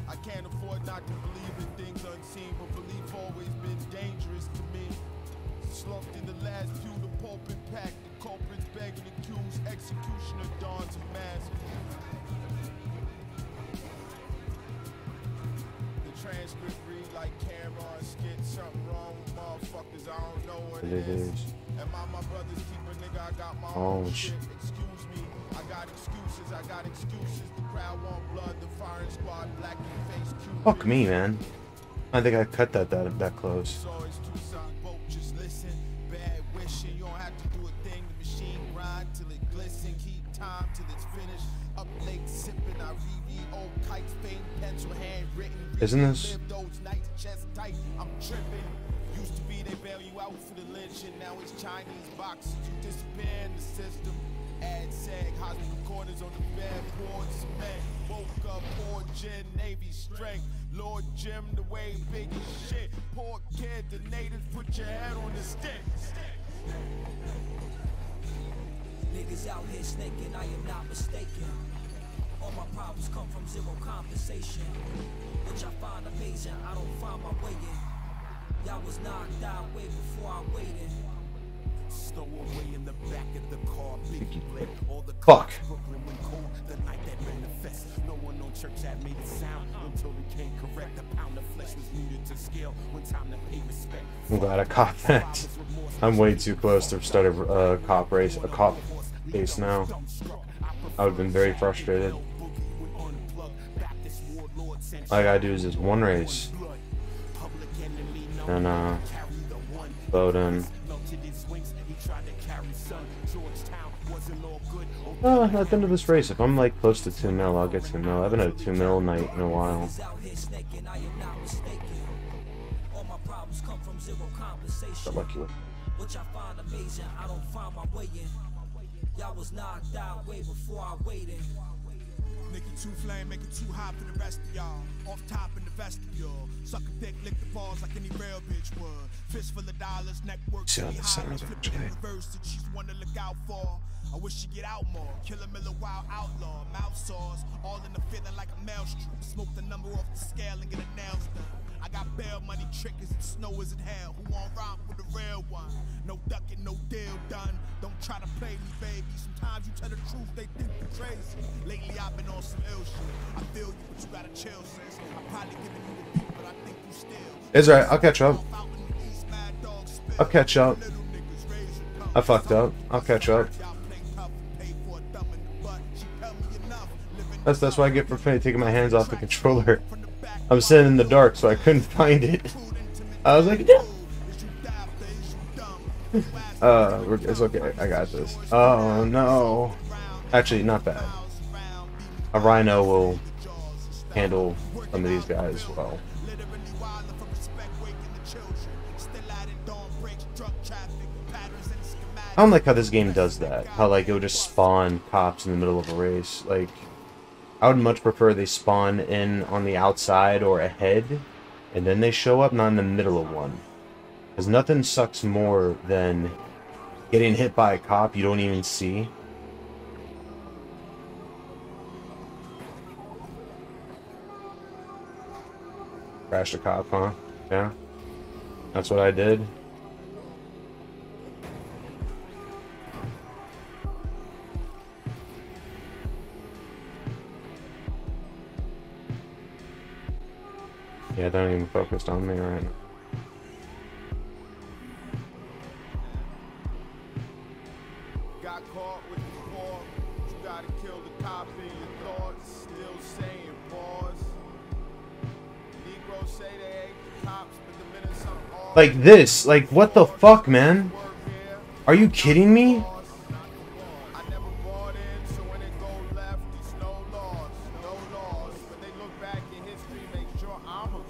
I can't afford not to believe in things unseen, but belief always been dangerous to me. Slumped in the last few, the pulpit packed, the culprits begging accused, executioner dawns a mask. The transcript read like camera skits, something wrong with motherfuckers, I don't know what it is. Am I my brother's keeper, nigga? I got my own shit. Excuse me, I got excuses, I got excuses. The crowd want blood, the firing squad, black and face cute. Fuck me, man. I think I cut that that that close. Just listen, bad wishing. You don't have to do a thing. The machine grind till it glisten. Keep time till it's finished. Up late sipping. I reread old kites, faint pencil handwritten. Isn't this? Those nights chest tight. I'm tripping. Used to be they bail you out for the lynching. Now it's Chinese boxes. You disappear in the system. Ad sag, hospital corners on the bed, poured cement. Woke up, poor gin, Navy strength. Lord Jim, the way big as shit. Poor kid, the natives put your head on the stick. Niggas out here snaking, I am not mistaken. All my problems come from zero compensation, which I find amazing. I don't find my way in. Y'all was knocked out way before I waited. Stow away in the back of the car, big blade, all the clock Brooklyn when cold, the night that manifests. No one on church had made a sound until it came correct. A pound of flesh was needed to scale when time to pay respect. I'm glad I caught that. I'm way too close to start a uh, cop race, a cop race now. I would have been very frustrated. All I gotta do is this one race. And uh, load in. Well, at the end of this race, if I'm like close to two mil, I'll get two mil. I haven't had a two mil night in a while. Got lucky with which I find amazing. I don't find my way in. Y'all was knocked out way before I waited. Make it too flame, make it too hot for the rest of y'all. Off top in the vestibule. Suck a dick, lick the balls like any real bitch would. Fist full of dollars, network. See how this sounds actually. She's one to look out for. I wish she'd get out more. Kill a mill, a wild outlaw. Mouth sauce, all in the feeling like a maelstrom. Smoke the number off the scale and get a nails done. I got bail money trickers and snow is in hell. Who won't rhyme with the real one? No ducking, no deal done. Don't try to play me, baby. Sometimes you tell the truth, they think you're crazy. Lately I've been on some ill shit. I feel you, but you gotta chill, sis. I'm probably giving you the beat, but I think you still. It's right, I'll catch up. I'll catch up. I fucked up. I'll catch up. That's that's what I get for taking my hands off the controller. I'm sitting in the dark, so I couldn't find it. I was like, no. Uh, it's okay. I got this. Oh no! Actually, not bad. A rhino will handle some of these guys well. I don't like how this game does that. How like it'll just spawn cops in the middle of a race. Like, I would much prefer they spawn in on the outside or ahead, and then they show up, not in the middle of one. Because nothing sucks more than getting hit by a cop you don't even see. Crashed a cop, huh? Yeah. That's what I did. Yeah, they're not even focused on me right now. Got caught with the ball. You gotta kill the cop in your thoughts. Still saying pause. Negroes say they ain't cops, but the minutes are all. Like this, like what the fuck, man? Are you kidding me?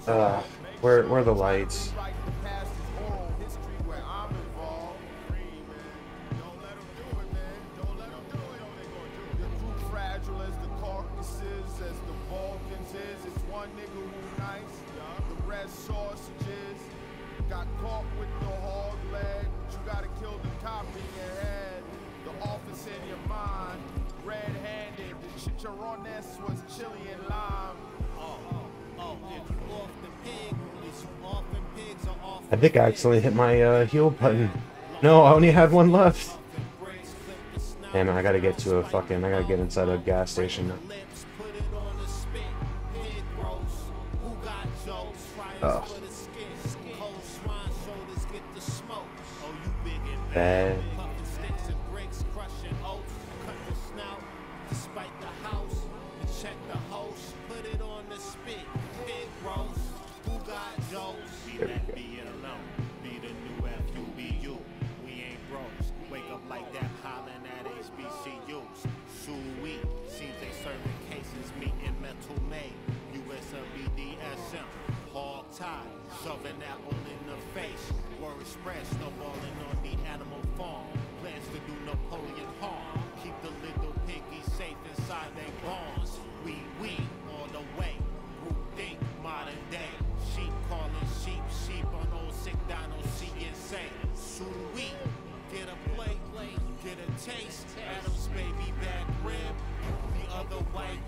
Uh, where, where are the lights? I think I accidentally hit my uh, heal button. No, I only had one left. Damn, I gotta get to a fucking. I gotta get inside a gas station. Oh. Bad.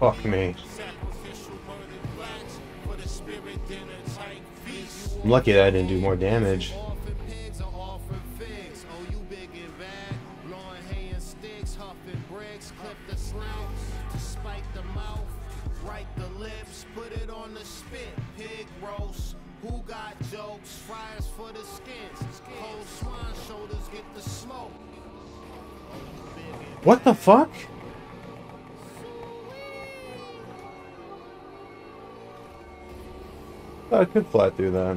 Fuck me. I'm lucky that I didn't do more damage. What the fuck? I could fly through that.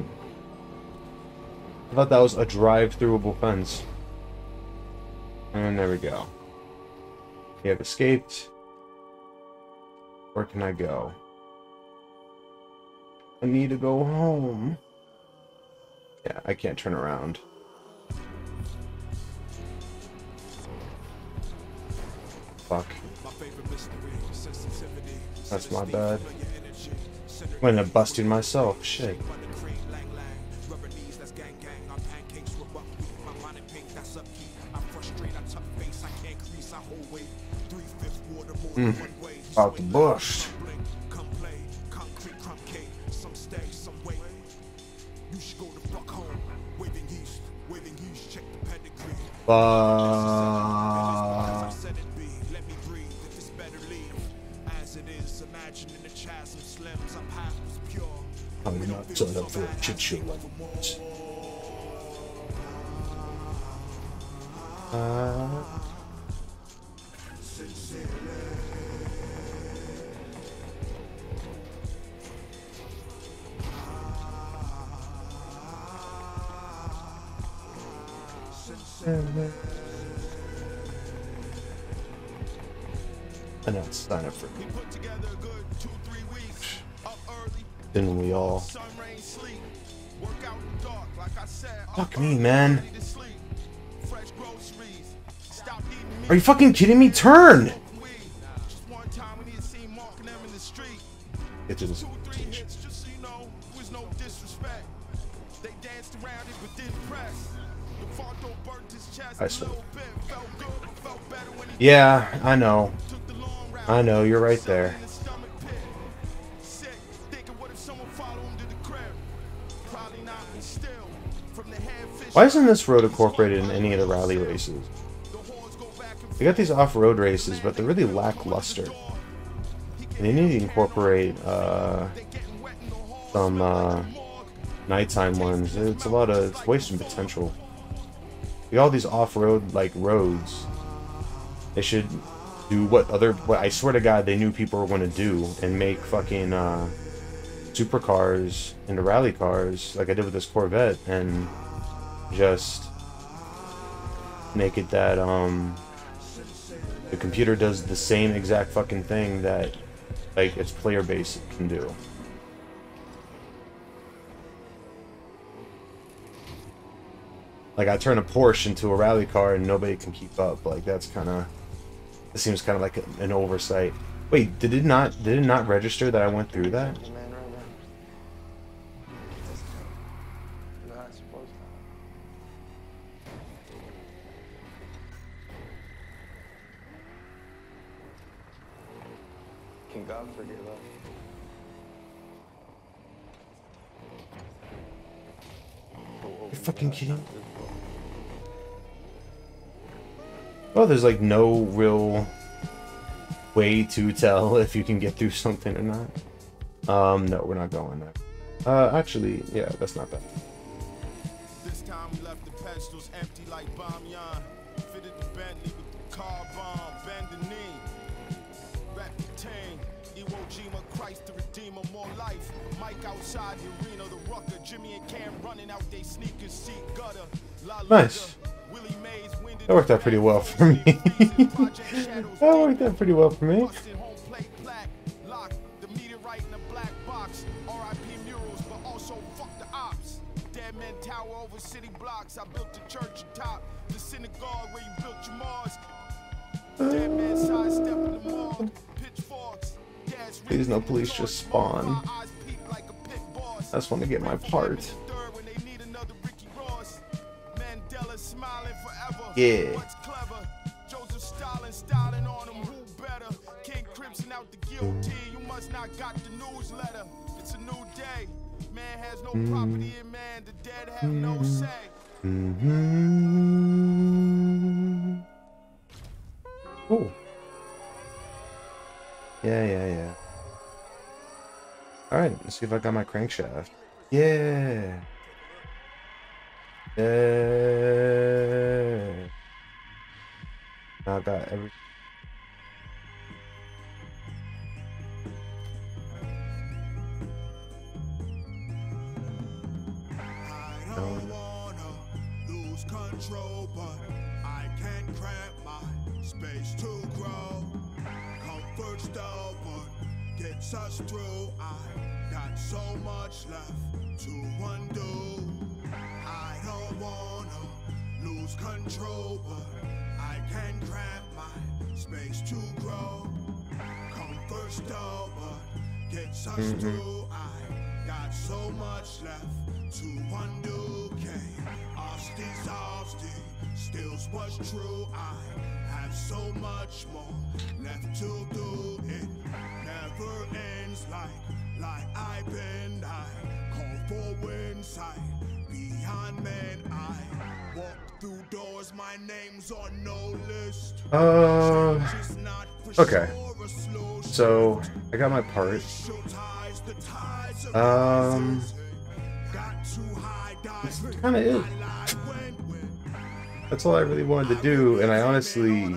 I thought that was a drive-throughable fence. And there we go. We have escaped. Where can I go? I need to go home. Yeah, I can't turn around. Fuck. That's my bad. I'm gonna bust you myself, shit. Mm. Out the bush. Opa. I'm not done up for a shit show like this. Uh. And I'll sign up for me. Didn't we all? Fuck me, man. Are you fucking kidding me? Turn! Get to this. I still. Yeah, I know. I know, you're right there. Why isn't this road incorporated in any of the rally races? They got these off-road races, but they're really lackluster. And they need to incorporate uh, some uh, nighttime ones. It's a lot of it's wasting potential. We all these off-road like roads. They should do what other. What I swear to God, they knew people were going to do and make fucking uh, supercars into rally cars, like I did with this Corvette, and just make it that um the computer does the same exact fucking thing that like its player base can do. Like, I turn a Porsche into a rally car and nobody can keep up. Like, that's kind of... It seems kind of like a, an oversight. Wait, did it not did it not register that I went through that? Can God forgive us? You're fucking kidding? Well, there's like no real way to tell if you can get through something or not. Um, no, we're not going there. Uh, actually, yeah, that's not bad. This time we left the pedestals empty like bomb yarn. Fitted the Bentley with the car bomb, bend the knee. Wrap the tang, Iwo Jima, Christ the Redeemer, more life. Mike outside the arena, the rucker, Jimmy and Cam running out they sneakers, seat gutter. Nice. That worked out pretty well for me. That worked out pretty well for me. Uh, please, no police just spawn. I just want to get my part. Yeah. Mm-hmm. Oh. Yeah, yeah, yeah. All right, let's see if I got my crankshaft. Yeah. Yeah. I got every. I don't wanna lose control, but I can't cramp my space to grow. Comfort stove, but gets us through. I got so much left to undo. I don't wanna lose control, but I can grab my space to grow. Comfort stove, but gets us mm-hmm. through. I got so much left to undo. Osty's osty, stills was true. I have so much more left to do. It never ends like, like I've been. I call for insight beyond men. I walk through doors 'cause my name's on no list. Uh, okay. So I got my part. Um, that's kind of it. That's all I really wanted to do, and I honestly,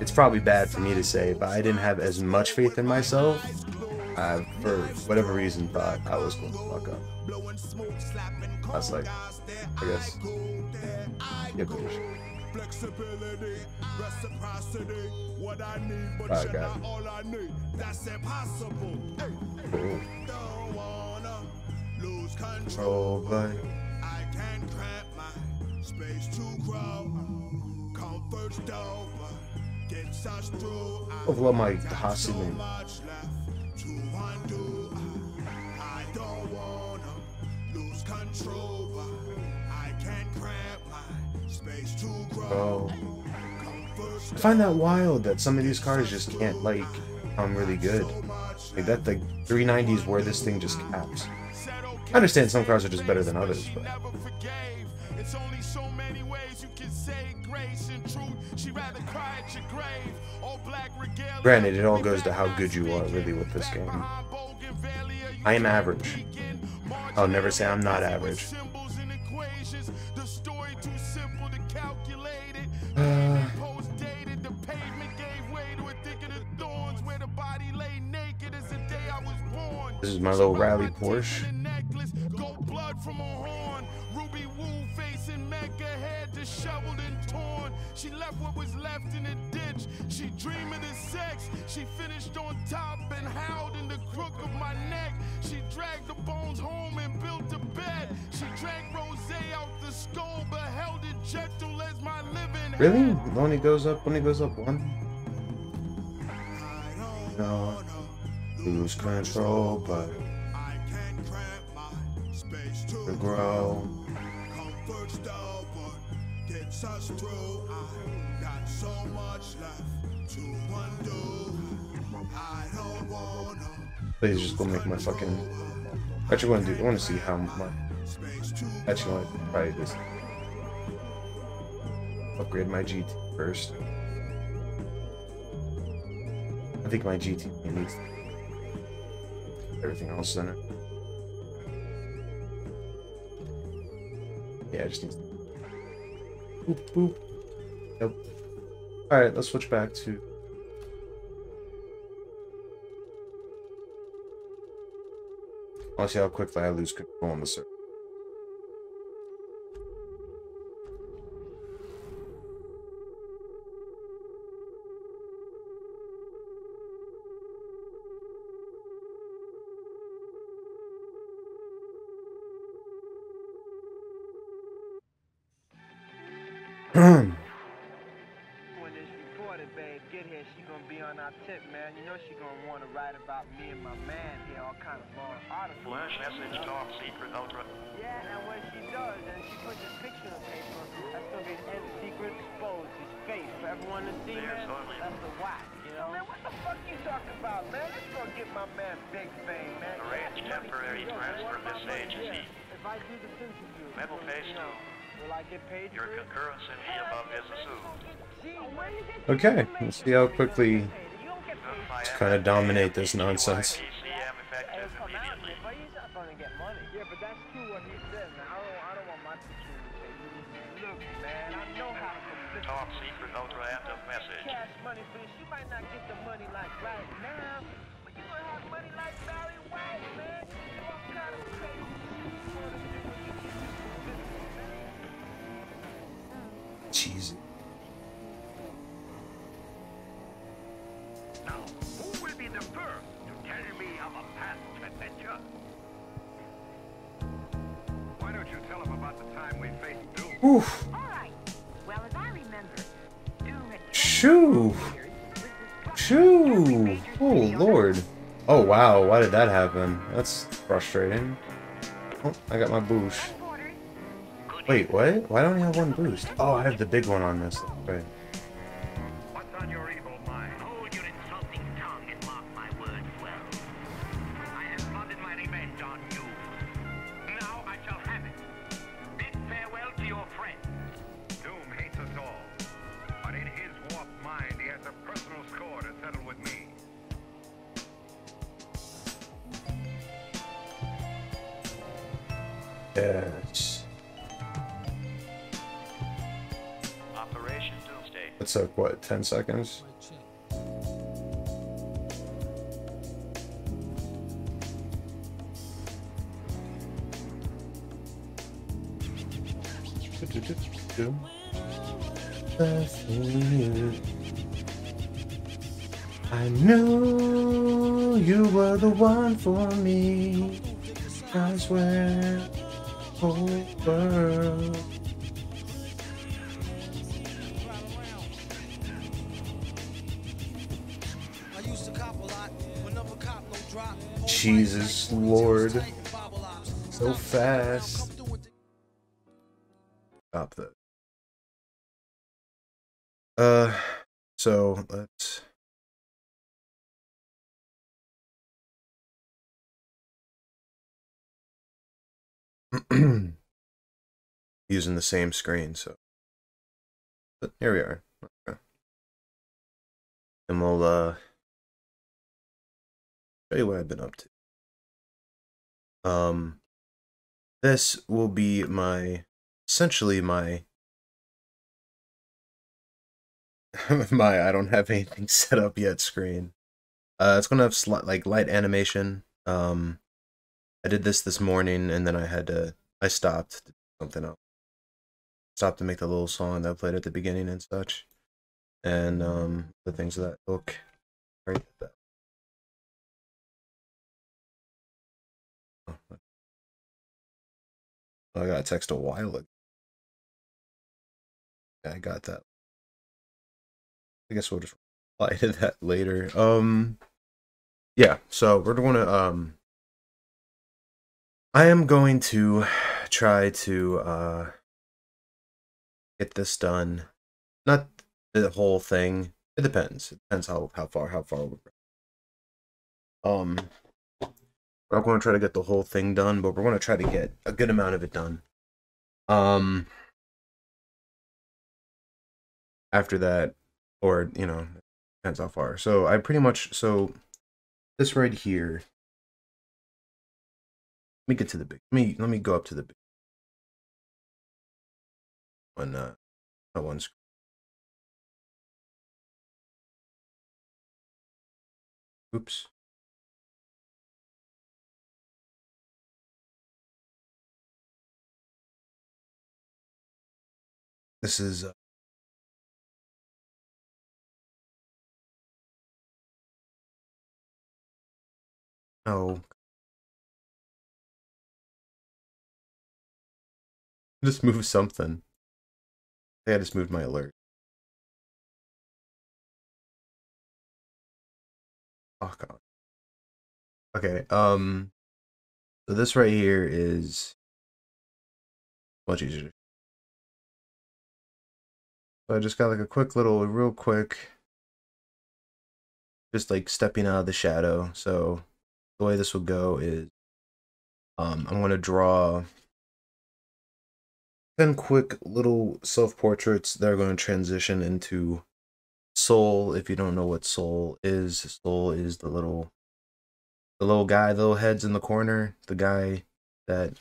it's probably bad for me to say, but I didn't have as much faith in myself. I, for whatever reason, thought I was going to fuck up. I was like, I guess, yeah, flexibility, reciprocity, what I need, but oh, you're not all I need. That's impossible. Cool. Don't wanna lose control, but I can't cramp my space to grow. Comfort's dope, gets us through. I've loved my hustling. To undo, I don't wanna lose control. I can't cramp my space to grow. Oh. I find that wild that some of these cars just can't like come really good. Like that, the three ninety is where this thing just caps. I understand some cars are just better than others, but it's only so many ways you can say grace and truth. She rather cry at your grave. All black regalia. Granted, it all goes to how good you are really with this game. I am average. I'll never say I'm not average. Uh, this is my little rally Porsche. She left what was left in a ditch. She dreamed of sex. She finished on top and howled in the crook of my neck. She dragged the bones home and built a bed. She drank rose out the skull, but held it gentle as my living. Really? It only goes up when it goes up one. No, lose control, but I can't grab my space to grow. Comfort's down, but gets us through. I got so much left to undo. I don't wanna. Please just go make my fucking. What you wanna do? I wanna see how my. Actually, I might probably just upgrade my G T first. I think my G T needs everything else in it. Yeah, I just need. Boop, boop. Yep. Alright, let's switch back to. I want to see how quickly I lose control on the circuit. When it's recorded, babe, get here, she gonna be on our tip, man. You know she gonna wanna write about me and my man here, all kind of long articles. Flash message, top secret, ultra. Yeah, and when she does, and she puts a picture on paper, that's gonna be an end secret exposed, his face, for everyone to see, man. That's the whack, you know? Man, what the fuck you talking about, man? Let's go get my man big fame, man. Arrange temporary transfer this agency. If I do the things you do, metal face, no. Will I get paid? Your concurrence in the above is assumed. Okay, let's see how quickly to kind of dominate this nonsense. Yeah, but that's true what he says. I don't want my picture. Look, man, I know how to talk secret ultra after message. Cash money for this. You might not get the money like right now, but you're gonna have money like Barry White, man. You all kind of crazy. Cheesy. Now, who will be the first to tell me of a past adventure? Why don't you tell him about the time we faced Doom? Oof. All right. Well, as I remember, Doom had shoo. Shoo. Oh, Lord. Oh, wow. Why did that happen? That's frustrating. Oh, I got my boosh. Wait, what? Why don't I have one boost? Oh, I have the big one on this. Right. What's on your evil mind? Hold your insulting tongue and mark my words well. I have plotted my revenge on you. Now I shall have it. Bid farewell to your friend. Doom hates Yes. Operation Doomsday. That took what, ten seconds? I knew you were the one for me. I swear, whole world. Jesus Lord, so fast. Stop that. Uh, so let's. Using the same screen, so but here we are. Okay. And we'll uh show you what I've been up to. Um this will be my essentially my my I don't have anything set up yet screen. Uh it's gonna have sli like light animation. Um I did this this morning, and then I had to, I stopped to do something else. Stopped to make the little song that I played at the beginning and such. And, um, the things of that book. I already did that. Oh, I got a text a while ago. Yeah, I got that. I guess we'll just reply to that later. Um, yeah, so we're going to, um... I am going to try to uh, get this done. Not the whole thing. It depends. It depends how how far how far we're. Um, we're going to try to get the whole thing done, but we're going to try to get a good amount of it done. Um, after that, or you know, depends how far. So I pretty much so this right here. Let me get to the big. Let me let me go up to the big one. Uh, on one screen. Oops. This is. Uh, oh. Just move something. I think I just moved my alert. Oh god. Okay, um so this right here is much easier. So I just got like a quick little real quick just like stepping out of the shadow. So the way this will go is um I'm gonna draw ten quick little self-portraits that are going to transition into Soul. If you don't know what Soul is, Soul is the little the little guy, the little heads in the corner, the guy that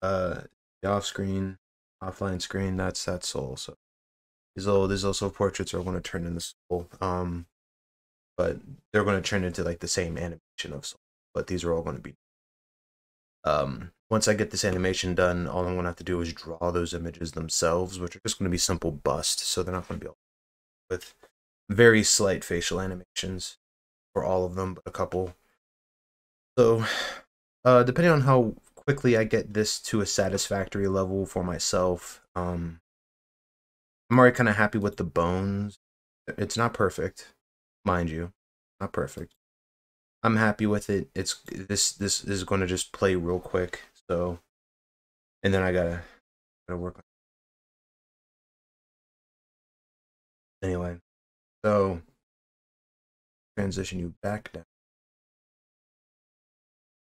uh the off-screen, offline screen, that's that Soul. So these little these little self-portraits are going to turn into Soul. Um but they're going to turn into like the same animation of Soul. But these are all going to be um once I get this animation done, all I'm going to have to do is draw those images themselves, which are just going to be simple bust, so they're not going to be all with very slight facial animations for all of them, but a couple. So, uh, depending on how quickly I get this to a satisfactory level for myself, um, I'm already kind of happy with the bones. It's not perfect, mind you, not perfect. I'm happy with it. It's this this is going to just play real quick. So, and then I gotta, gotta work on it. Anyway, so, transition you back down.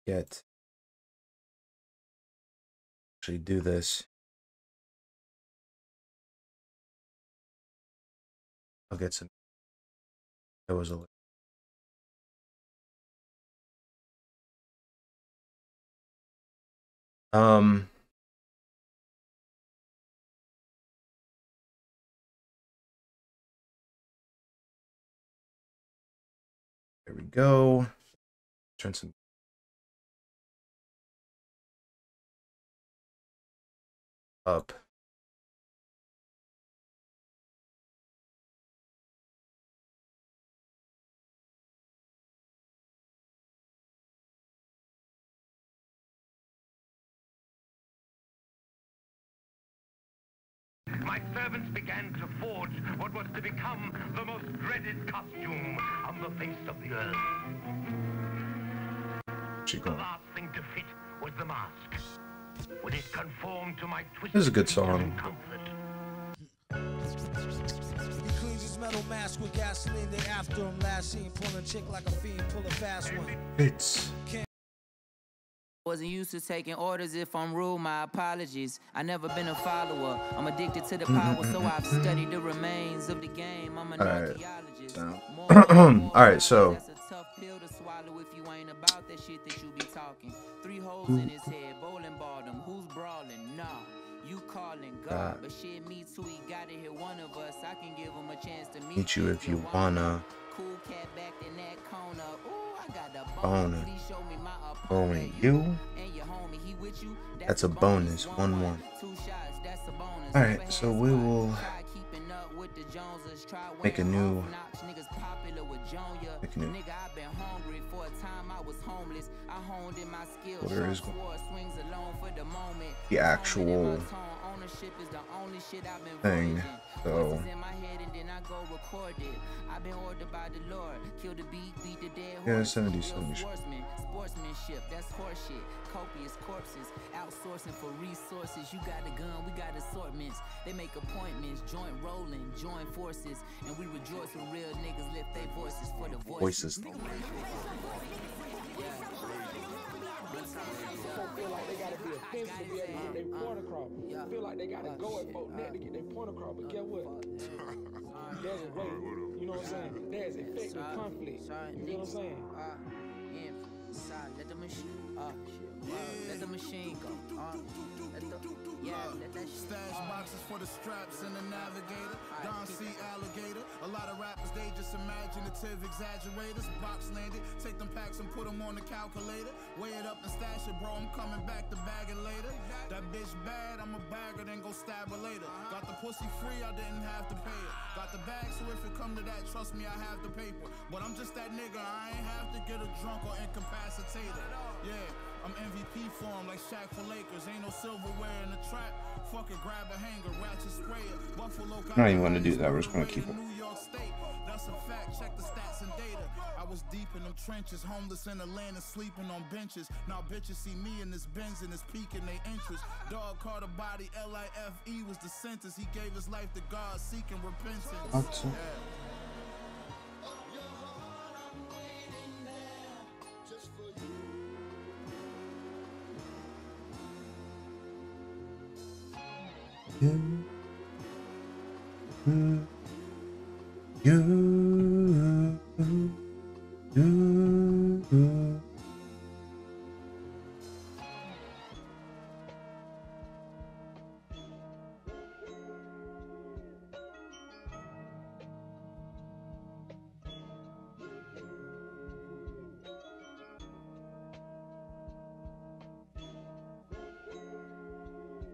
Get, actually do this. I'll get some, that was a little. Um, There we go. Turn some. Up. My servants began to forge what was to become the most dreaded costume on the face of the earth. Chico. The last thing to fit was the mask. Would it conform to my twisted? This is a good song. He cleans his metal mask with gasoline. They after him last seen pulling chick like a fiend, pull a fast one. It's. Wasn't used to taking orders. If I'm rude, my apologies. I never been a follower. I'm addicted to the power, so I've studied the remains of the game. I'm an archaeologist. All right, so that's a tough pill to swallow if you ain't about that shit that you be talking. Three holes in his head, bowling bottom. Who's brawling? Nah, you calling God, but shit, me too. He gotta hit one of us. I can give him a chance to meet you if you wanna. Cool cat back in that corner. Ooh, I got a bonus. Please show me my opponent. You and your homie, he with you. That's a bonus. One one. Two shots, that's a bonus. All right, so we will make a new make a new nigga. I've been hungry for a time. I was homeless. I honed in my skills. There is swings alone for the moment. The actual ownership is the only shit I've been thing. So I've been ordered by the Lord. Kill the beat, beat the dead horse. Yeah, seventy, seventy. Sportsman, sportsmanship, that's horse shit. Copious corpses, outsourcing for resources. You got a gun, we got assortments. They make appointments, joint rolling, join forces. And we rejoice when real niggas lift their voices for the voices. Voices. Feel like they gotta be offensive to be able to get their point across. Feel like they gotta go at folk net to get their point across. But get what? There's a way. You know what I'm saying? There's effective conflict. You know what I'm saying? Let the machine up. Let the machine go. Yeah, let that stash boxes for the straps and the navigator. Don C alligator. A lot of rappers, they just imaginative exaggerators. Box landed. Take them packs and put them on the calculator. Weigh it up and stash it, bro. I'm coming back to bag it later. That bitch bad, I'm a bagger, then go stab her later. Got the pussy free, I didn't have to pay it. Got the bag, so if it come to that, trust me, I have the paper. But I'm just that nigga, I ain't have to get a drunk or incapacitated. Yeah. I'm M V P form like Shaq for Lakers. Ain't no silverware in the trap. Fuck it, grab a hanger, ratchet sprayer. Buffalo. I don't even want to do that. We're just going to keep it. New York State. That's a fact. Check the stats and data. I was deep in them trenches, homeless in Atlanta, sleeping on benches. Now bitches see me in this Benz and it's piquing their interest. Dog caught a body. L I F E was the sentence. He gave his life to God, seeking repentance. Okay. You, you, you, you.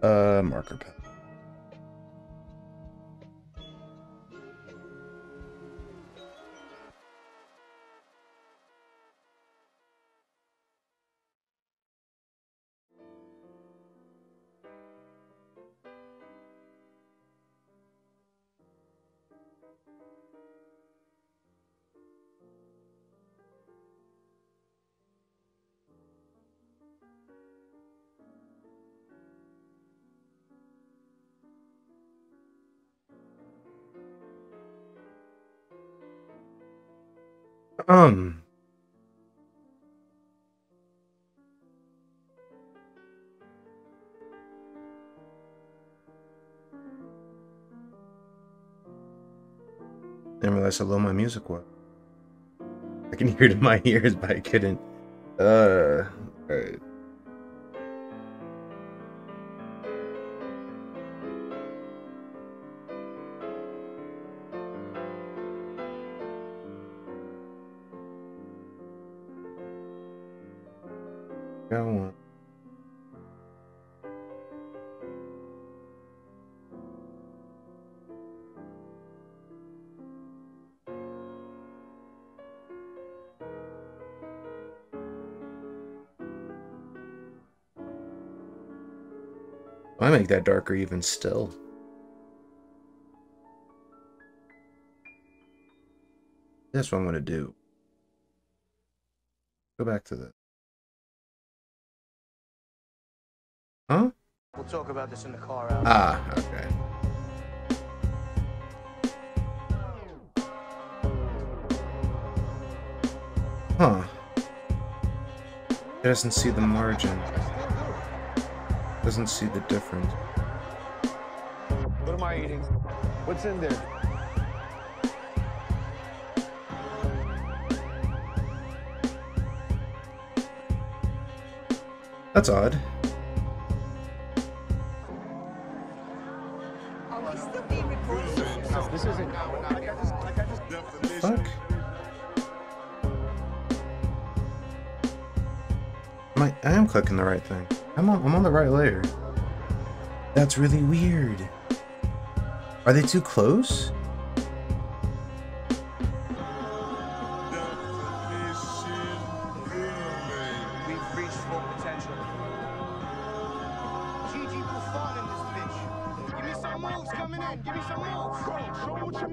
Uh, marker pen. Um. Didn't realize how low my music was. I can hear it in my ears, but I couldn't. Uh. All right. got one. I make that darker even still. That's what I'm going to do. Go back to the... Huh? We'll talk about this in the car out. Ah, okay. Huh. It doesn't see the margin. Doesn't see the difference. What am I eating? What's in there? That's odd. Are we still being recorded? No, this isn't. Like I just, like I just, definition. Fuck. My, I am clicking the right thing. I'm on, I'm on the right layer. That's really weird. Are they too close? We've reached full potential. G G Buffon in this bitch. Give me some moves coming in. Give me some moves. Show what you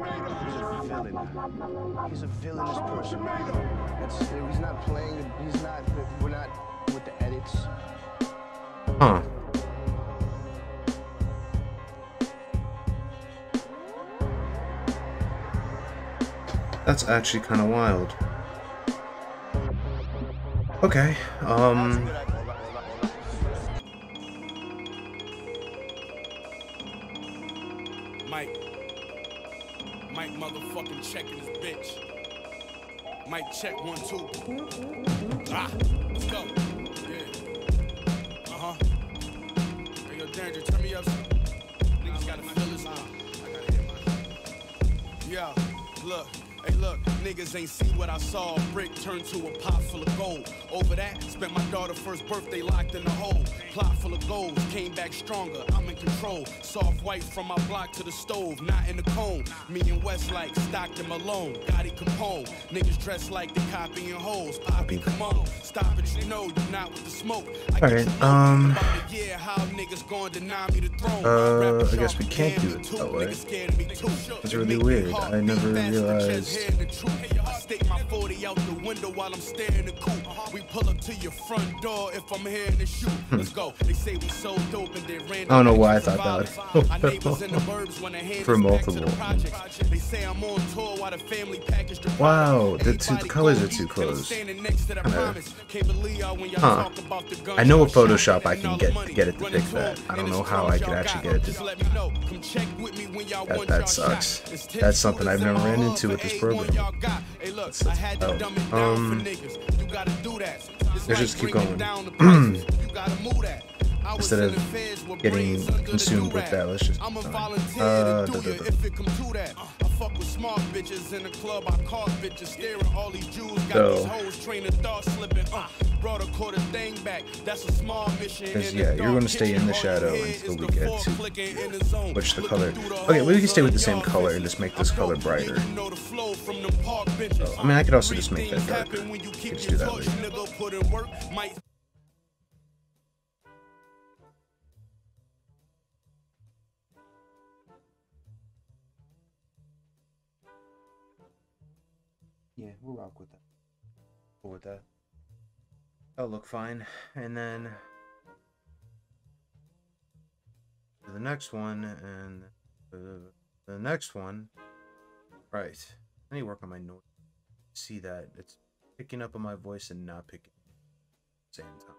made of. He's a villain. He's a villainous person. That's, he's not playing. He's not. We're not with the edits. Huh. That's actually kind of wild. Okay, um... Mike. Mike motherfucking checking this bitch. Mike check one, two. Ah, let's go. Yeah. Uh-huh. Hey, yo, Danger, turn me up. Niggas gotta feel this. I gotta hit my... Yeah, look. Hey look, niggas ain't see what I saw. A brick turned to a pot full of gold. Over that, spent my daughter's first birthday locked in the hole. Plot full of gold, came back stronger, I'm in control. Soft white from my block to the stove, not in the cone. Me and West like Stockton Malone, Gotti Capone. Niggas dressed like the copying hoes. Poppy, come on, stop it, you know you're not with the smoke. I All right, um... Yeah, how niggas gonna deny me the throne? Uh, I guess we can't do it that way. It's really weird, I never realized... I stick my forty out the window while I'm staring at coupe. We pull up to your front door if I'm here in the shoot. Let's go. They say we so dope and they ran. I don't know why I thought that. For multiple. They say I'm on tour while the family package. Wow, the two colors are too close. Huh. I know with Photoshop I can get get it to pick that. I don't know how I could actually get it to that. That sucks. That's something I've never ran into with this. Program. Oh. Um, let's just keep going. Instead of getting consumed with that, let's just. I'm a volunteer uh, to do it if it come to that. I fuck with smart bitches in the club. I call bitches staring. All these Jews got these hoes training thoughts slipping. Brought a quarter thing back. That's a small mission. Yeah, you're going to stay in the shadow until we get to which the color. Okay, we can stay with the same color and just make this color brighter. So, I mean, I could also just make that darker. Just do that later. Yeah, we'll rock with that. Cool with that. That'll look fine. And then the next one and the, the next one. Right. I need to work on my noise. See that it's picking up on my voice and not picking at the same time.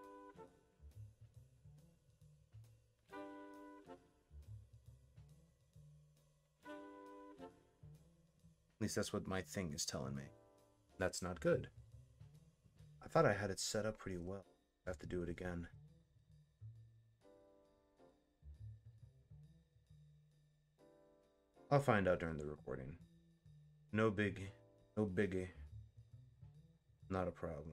At least that's what my thing is telling me. That's not good. I thought I had it set up pretty well. I have to do it again. I'll find out during the recording. No big, no biggie. Not a problem.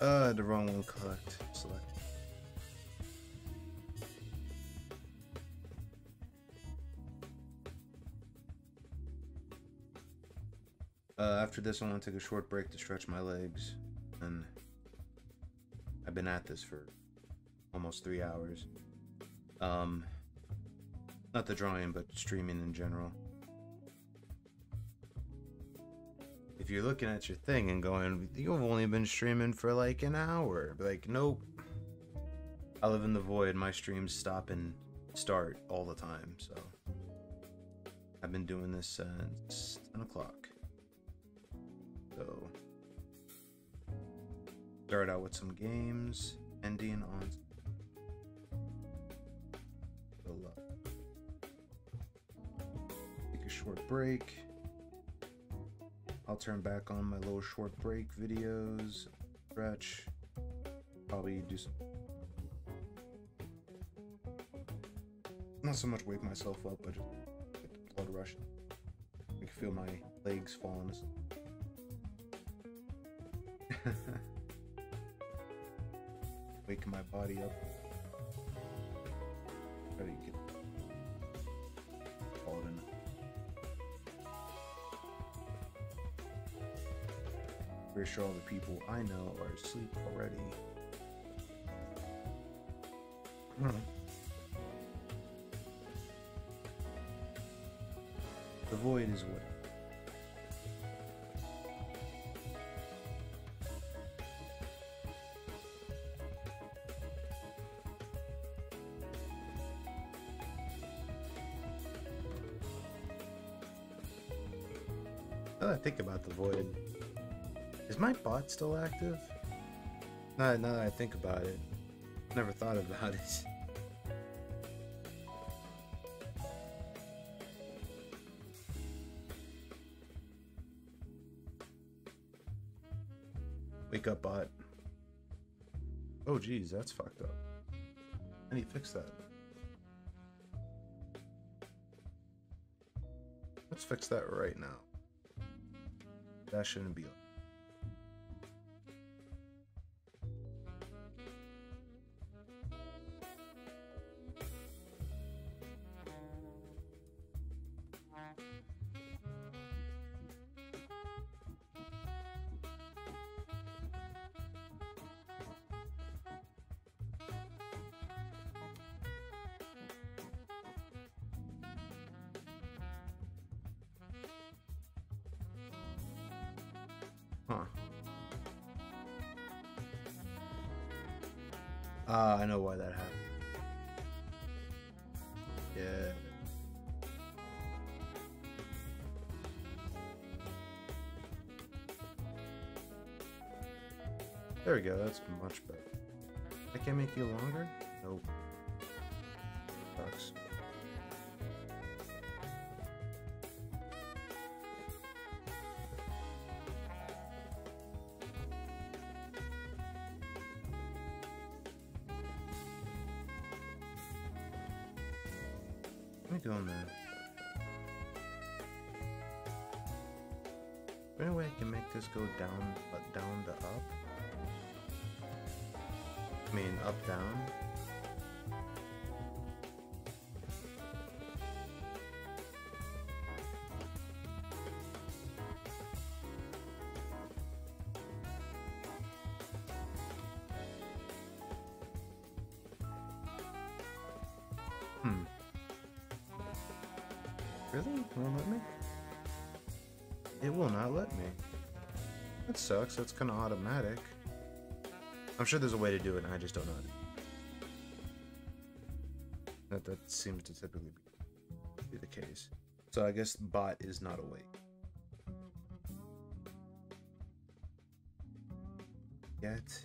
Uh, the wrong one collect. Select. Uh, after this, I want to take a short break to stretch my legs. And I've been at this for almost three hours. Um, not the drawing, but streaming in general. If you're looking at your thing and going, you've only been streaming for like an hour. Like, nope. I live in the void. My streams stop and start all the time. So I've been doing this since ten o'clock. So start out with some games, ending on the love. Take a short break. I'll turn back on my little short break videos, stretch, probably do some, not so much wake myself up, but get the blood rushing. I can feel my legs falling asleep. Waking my body up. Try to get falling up. Pretty sure all the people I know are asleep already. Hmm. The void is what. Now that I think about the void. Is my bot still active? Now, now that I think about it, never thought about it. Wake up, bot. Oh, geez, that's fucked up. How do you fix that? Let's fix that right now. That shouldn't be. Huh. Ah, uh, I know why that happened. Yeah. There we go, that's much better. I can't make you longer? Nope. Sucks. What am I doing there? Is there any way I can make this go down, but down to up? I mean, up, down? Really? It won't let me? It will not let me. That sucks. That's kind of automatic. I'm sure there's a way to do it, and I just don't know it. That, that seems to typically be, be the case. So I guess bot is not awake. Yet.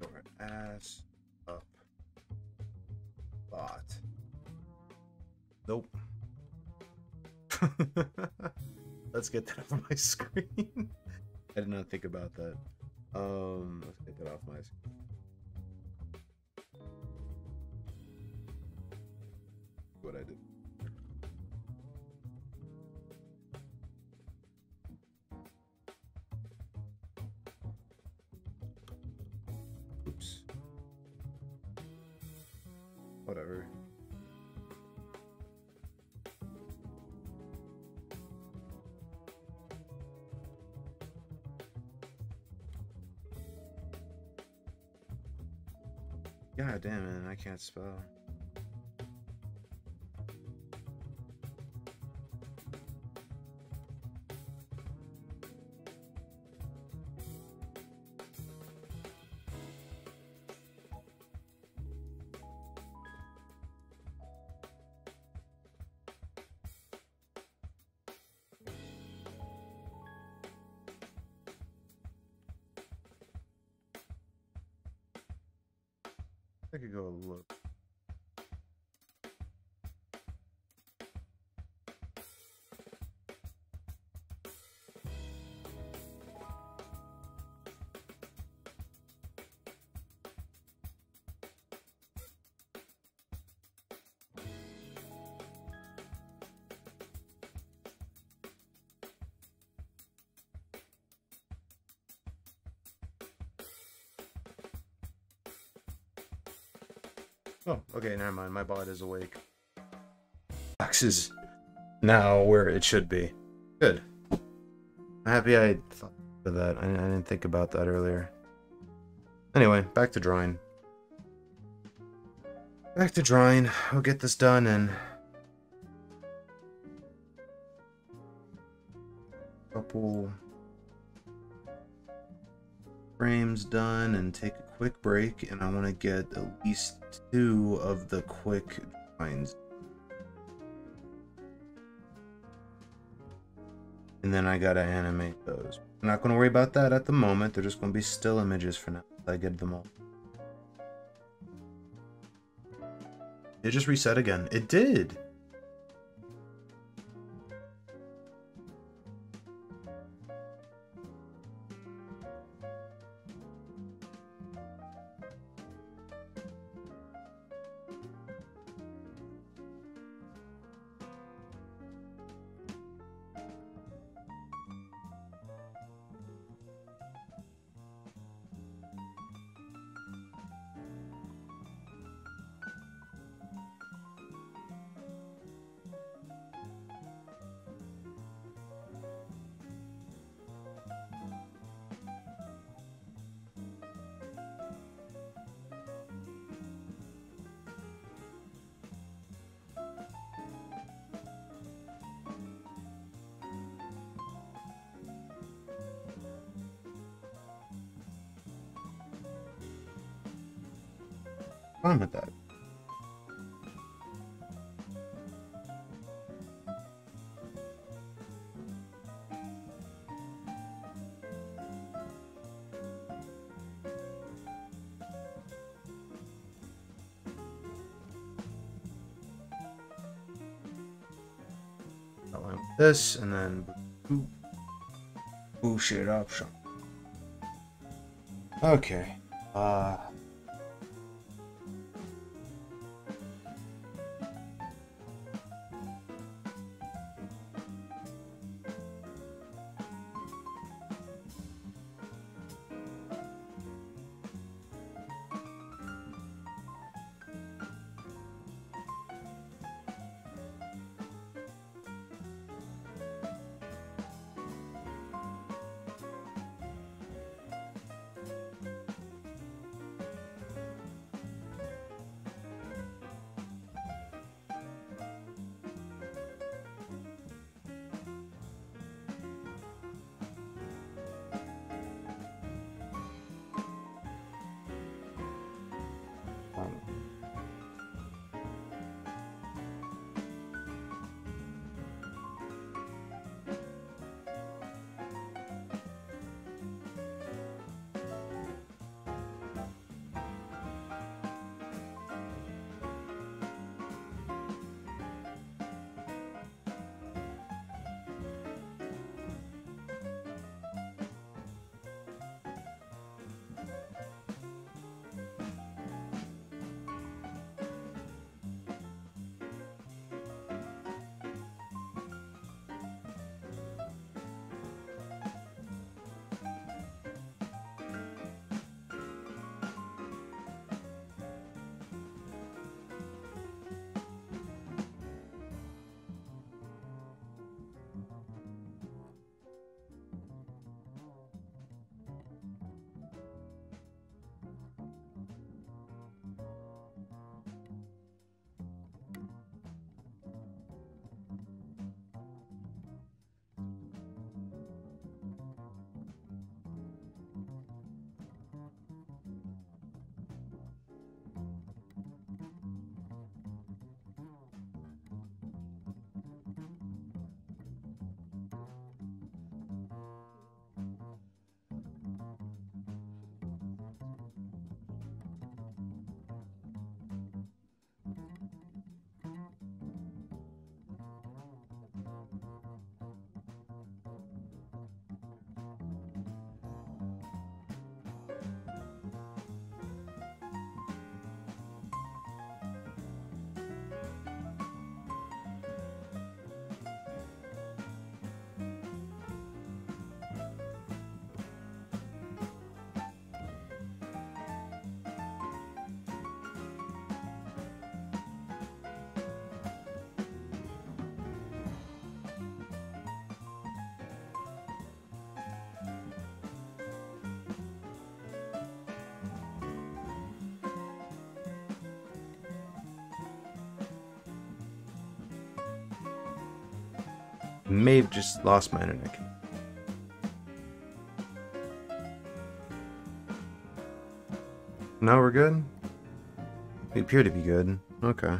Or ass. Nope. Let's get that off my screen. I did not think about that. Um, let's get that off my screen. What I did. whatever. God damn it, man, I can't spell. I could go look. Oh, okay, never mind. My bot is awake. Box is now where it should be. Good. I'm happy I thought of that. I, I didn't think about that earlier. Anyway, back to drawing. Back to drawing. We'll get this done in a couple frames done and take a quick break, and I want to get at least two of the quick drawings, and then I gotta animate those. I'm not gonna worry about that at the moment. They're just gonna be still images for now. I get them all. It just reset again. It did. Fine with that. Outline with this, and then boop, push it up. Okay. Uh. may have just lost my internet connection. Now we're good? We appear to be good. Okay.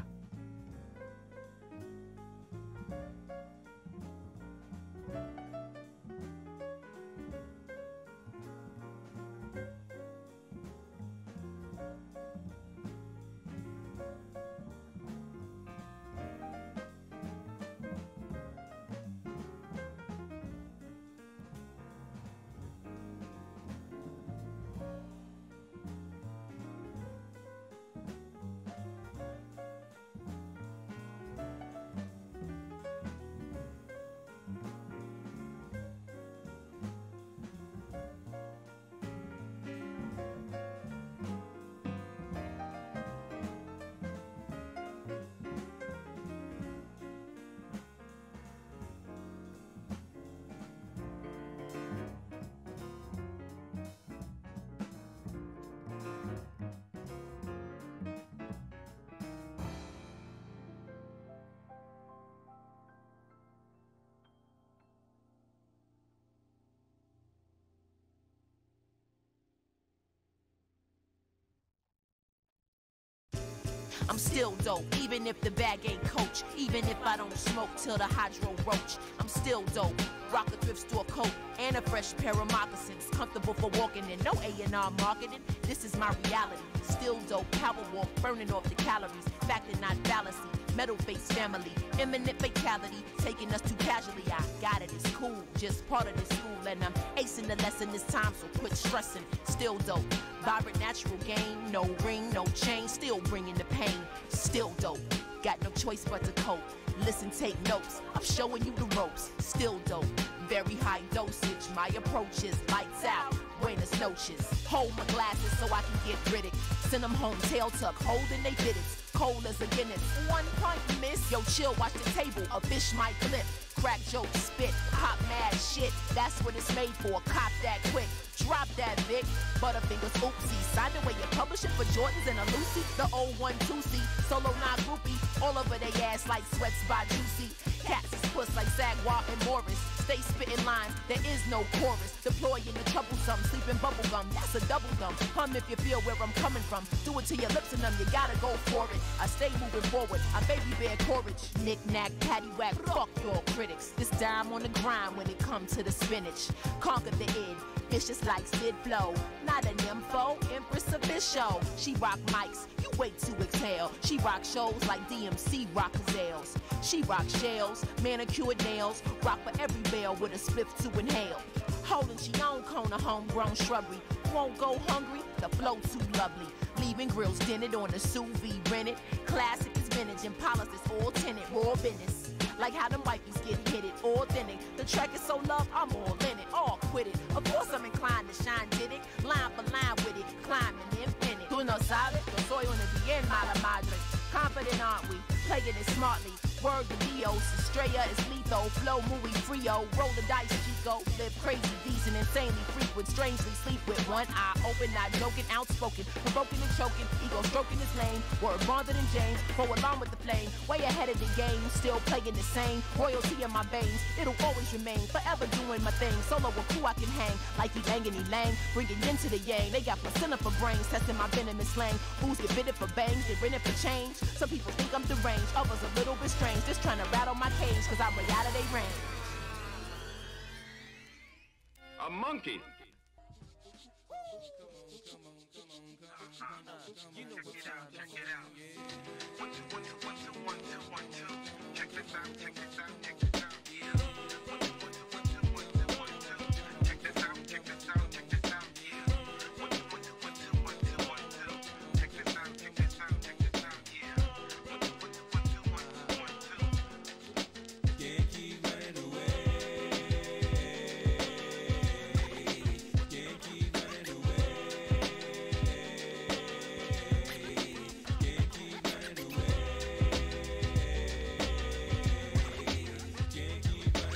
I'm still dope, even if the bag ain't coach. Even if I don't smoke till the hydro roach. I'm still dope, rock a thrift store coat and a fresh pair of moccasins. Comfortable for walking in, no A and R marketing. This is my reality. Still dope, power walk, burning off the calories. Fact and not fallacy, metal face family. Imminent fatality, taking us too casually. I got it, it's cool, just part of this school. And I'm acing the lesson this time, so quit stressing. Still dope. Vibrant natural game, no ring, no chain, still bringing the pain, still dope, got no choice but to cope, listen, take notes, I'm showing you the ropes, still dope, very high dosage, my approach is lights out, Buenas noches, hold my glasses so I can get rid of it, send them home tail tuck, holding they did it, cold as a Guinness, one pint miss, yo chill, watch the table, a fish might flip, crack joke, spit, pop mad shit, that's what it's made for, cop that quick. Drop that, Vic. Butterfingers, oopsie. Signed away your publishing for Jordans and a Lucy. The old one, two C. Solo, not groupie. All over they ass like sweats by Juicy. Cats is puss like Zagwa and Morris. Stay spitting lines. There is no chorus. Deploying the troublesome. Sleeping bubblegum. That's a double gum. Hum if you feel where I'm coming from. Do it to your lips and them. You gotta go for it. I stay moving forward. I baby bear courage. Knick-knack, paddywhack. Fuck your critics. This dime on the grind when it comes to the spinach. Conquer the id. Vicious like Sid Flow, not an info, Empress official. She rock mics, you wait to exhale. She rock shows like D M C rock gazelles. She rock shells, manicured nails, rock for every bell with a spliff to inhale. Holding she own cone of homegrown shrubbery. Won't go hungry, the flow too lovely. Leaving grills dented on a sous vide rented. Classic is vintage and polished is all tinted, raw business. Like how them wifeys get hit it, authentic. The track is so loved, I'm all in it, all quit it. Of course I'm inclined to shine, did it? Line for line with it, climbing infinite. Tú no sabes, yo soy una bien mala madre. Confident aren't we, playing it smartly. Word to Dios, Estrella is lethal. Flow, movie, frio, roll the dice, Chico. Live crazy, decent, insanely frequent. Strangely sleep with one eye open, not joking, outspoken. Provoking and choking, ego stroking his lane. Word bonder than James, go along with the flame. Way ahead of the game, still playing the same. Royalty in my veins, it'll always remain. Forever doing my thing, solo with crew I can hang. Like he banging, he lang, bringing into the yang. They got placenta for brains, testing my venomous slang. Fools get bitted for bangs, they rented for change. Some people think I'm deranged, others a little bit strange. Just trying to rattle my cage, cause I'm way out of their range. A monkey! You know what time. Check it out, check it out. One, two, one, two, one, two, one, two, one, two. Check this out, check this out, check this out.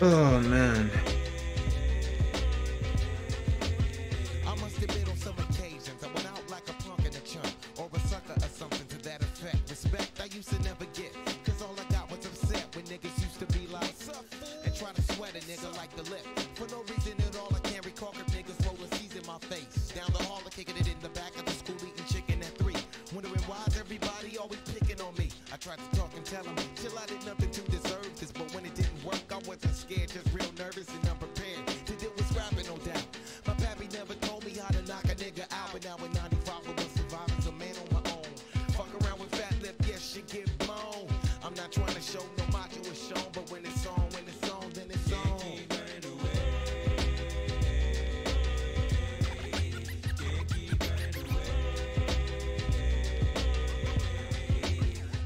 Oh man. I must have been on some occasions. I went out like a punk and a chump, or a sucker or something to that effect. Respect I used to never get, cause all I got was upset when niggas used to be like, and try to face. Down the hall, I'm kicking it in the back of the school, eating chicken at three. Wondering why's everybody always picking on me. I tried to talk and tell them, chill, I did nothing to deserve this. But when it didn't work, I wasn't scared, just real nervous and unprepared to deal with scrapping, no doubt. My pappy never told me how to knock a nigga out, but now in ninety-five, I was surviving, so man on my own. Fuck around with fat lip, yes, she get blown. I'm not trying to show no macho is shown, but when it's on, when it's on, then it's on. Can't keep running away. Can't keep running away.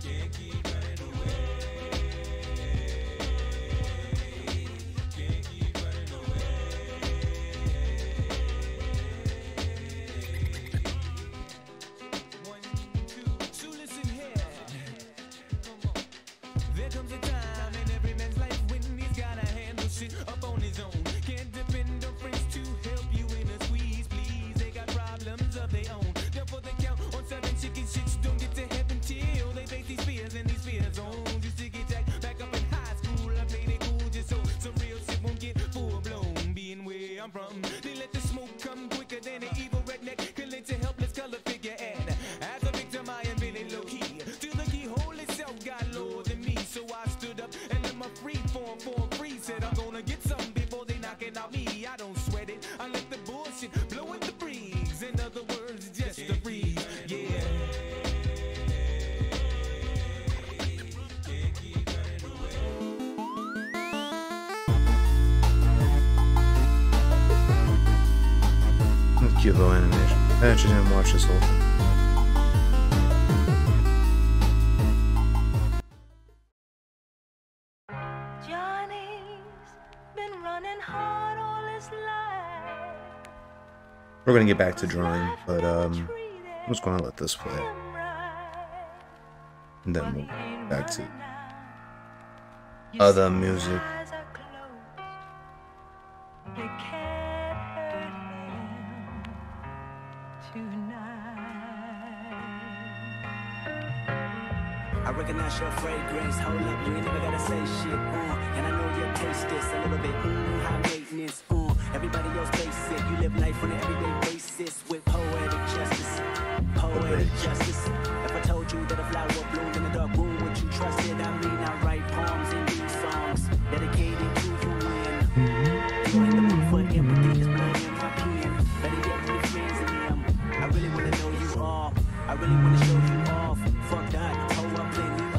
Can't keep running away. Can't keep running away. One, two, two, listen here. Come on. There comes a time in every man's life when he's gotta handle shit up on his own. Can't depend on friends to help you in a squeeze, please. They got problems of their own. Therefore they count on seven chicken shits. Don't get to heaven till they face these fears and these fears on. Just to get jacked back up in high school, I played it cool just so some real shit won't get full blown. Being where I'm from, they let the smoke come quicker than an evil redneck can lynch a helpless color figure. And as a victim, I am feeling low key. Got lower than me, so I stood up and in my free form for a free. Said I'm gonna get some before they knocking out me. I don't sweat it, I let the bullshit blow in the breeze. In other words, just a breeze, yeah. Cute little animation. I actually didn't watch this whole thing. We're gonna get back to drawing, but um, I'm just gonna let this play, and then we'll go back to other music. I recognize your fragrance, hold up, you ain't never gotta say shit, uh, and I know you taste this a little bit, mm, high maintenance, uh, everybody else basic, you live life on an everyday basis, with poetic justice, poetic justice, if I told you that a flower bloomed in a dark room, would you trust it? I mean, I write poems and these songs, dedicated to you and, you ain't the mood for empathy, it's blowing in my pen, better get with the friends in them, I really wanna know you all, I really wanna show you off, fuck that.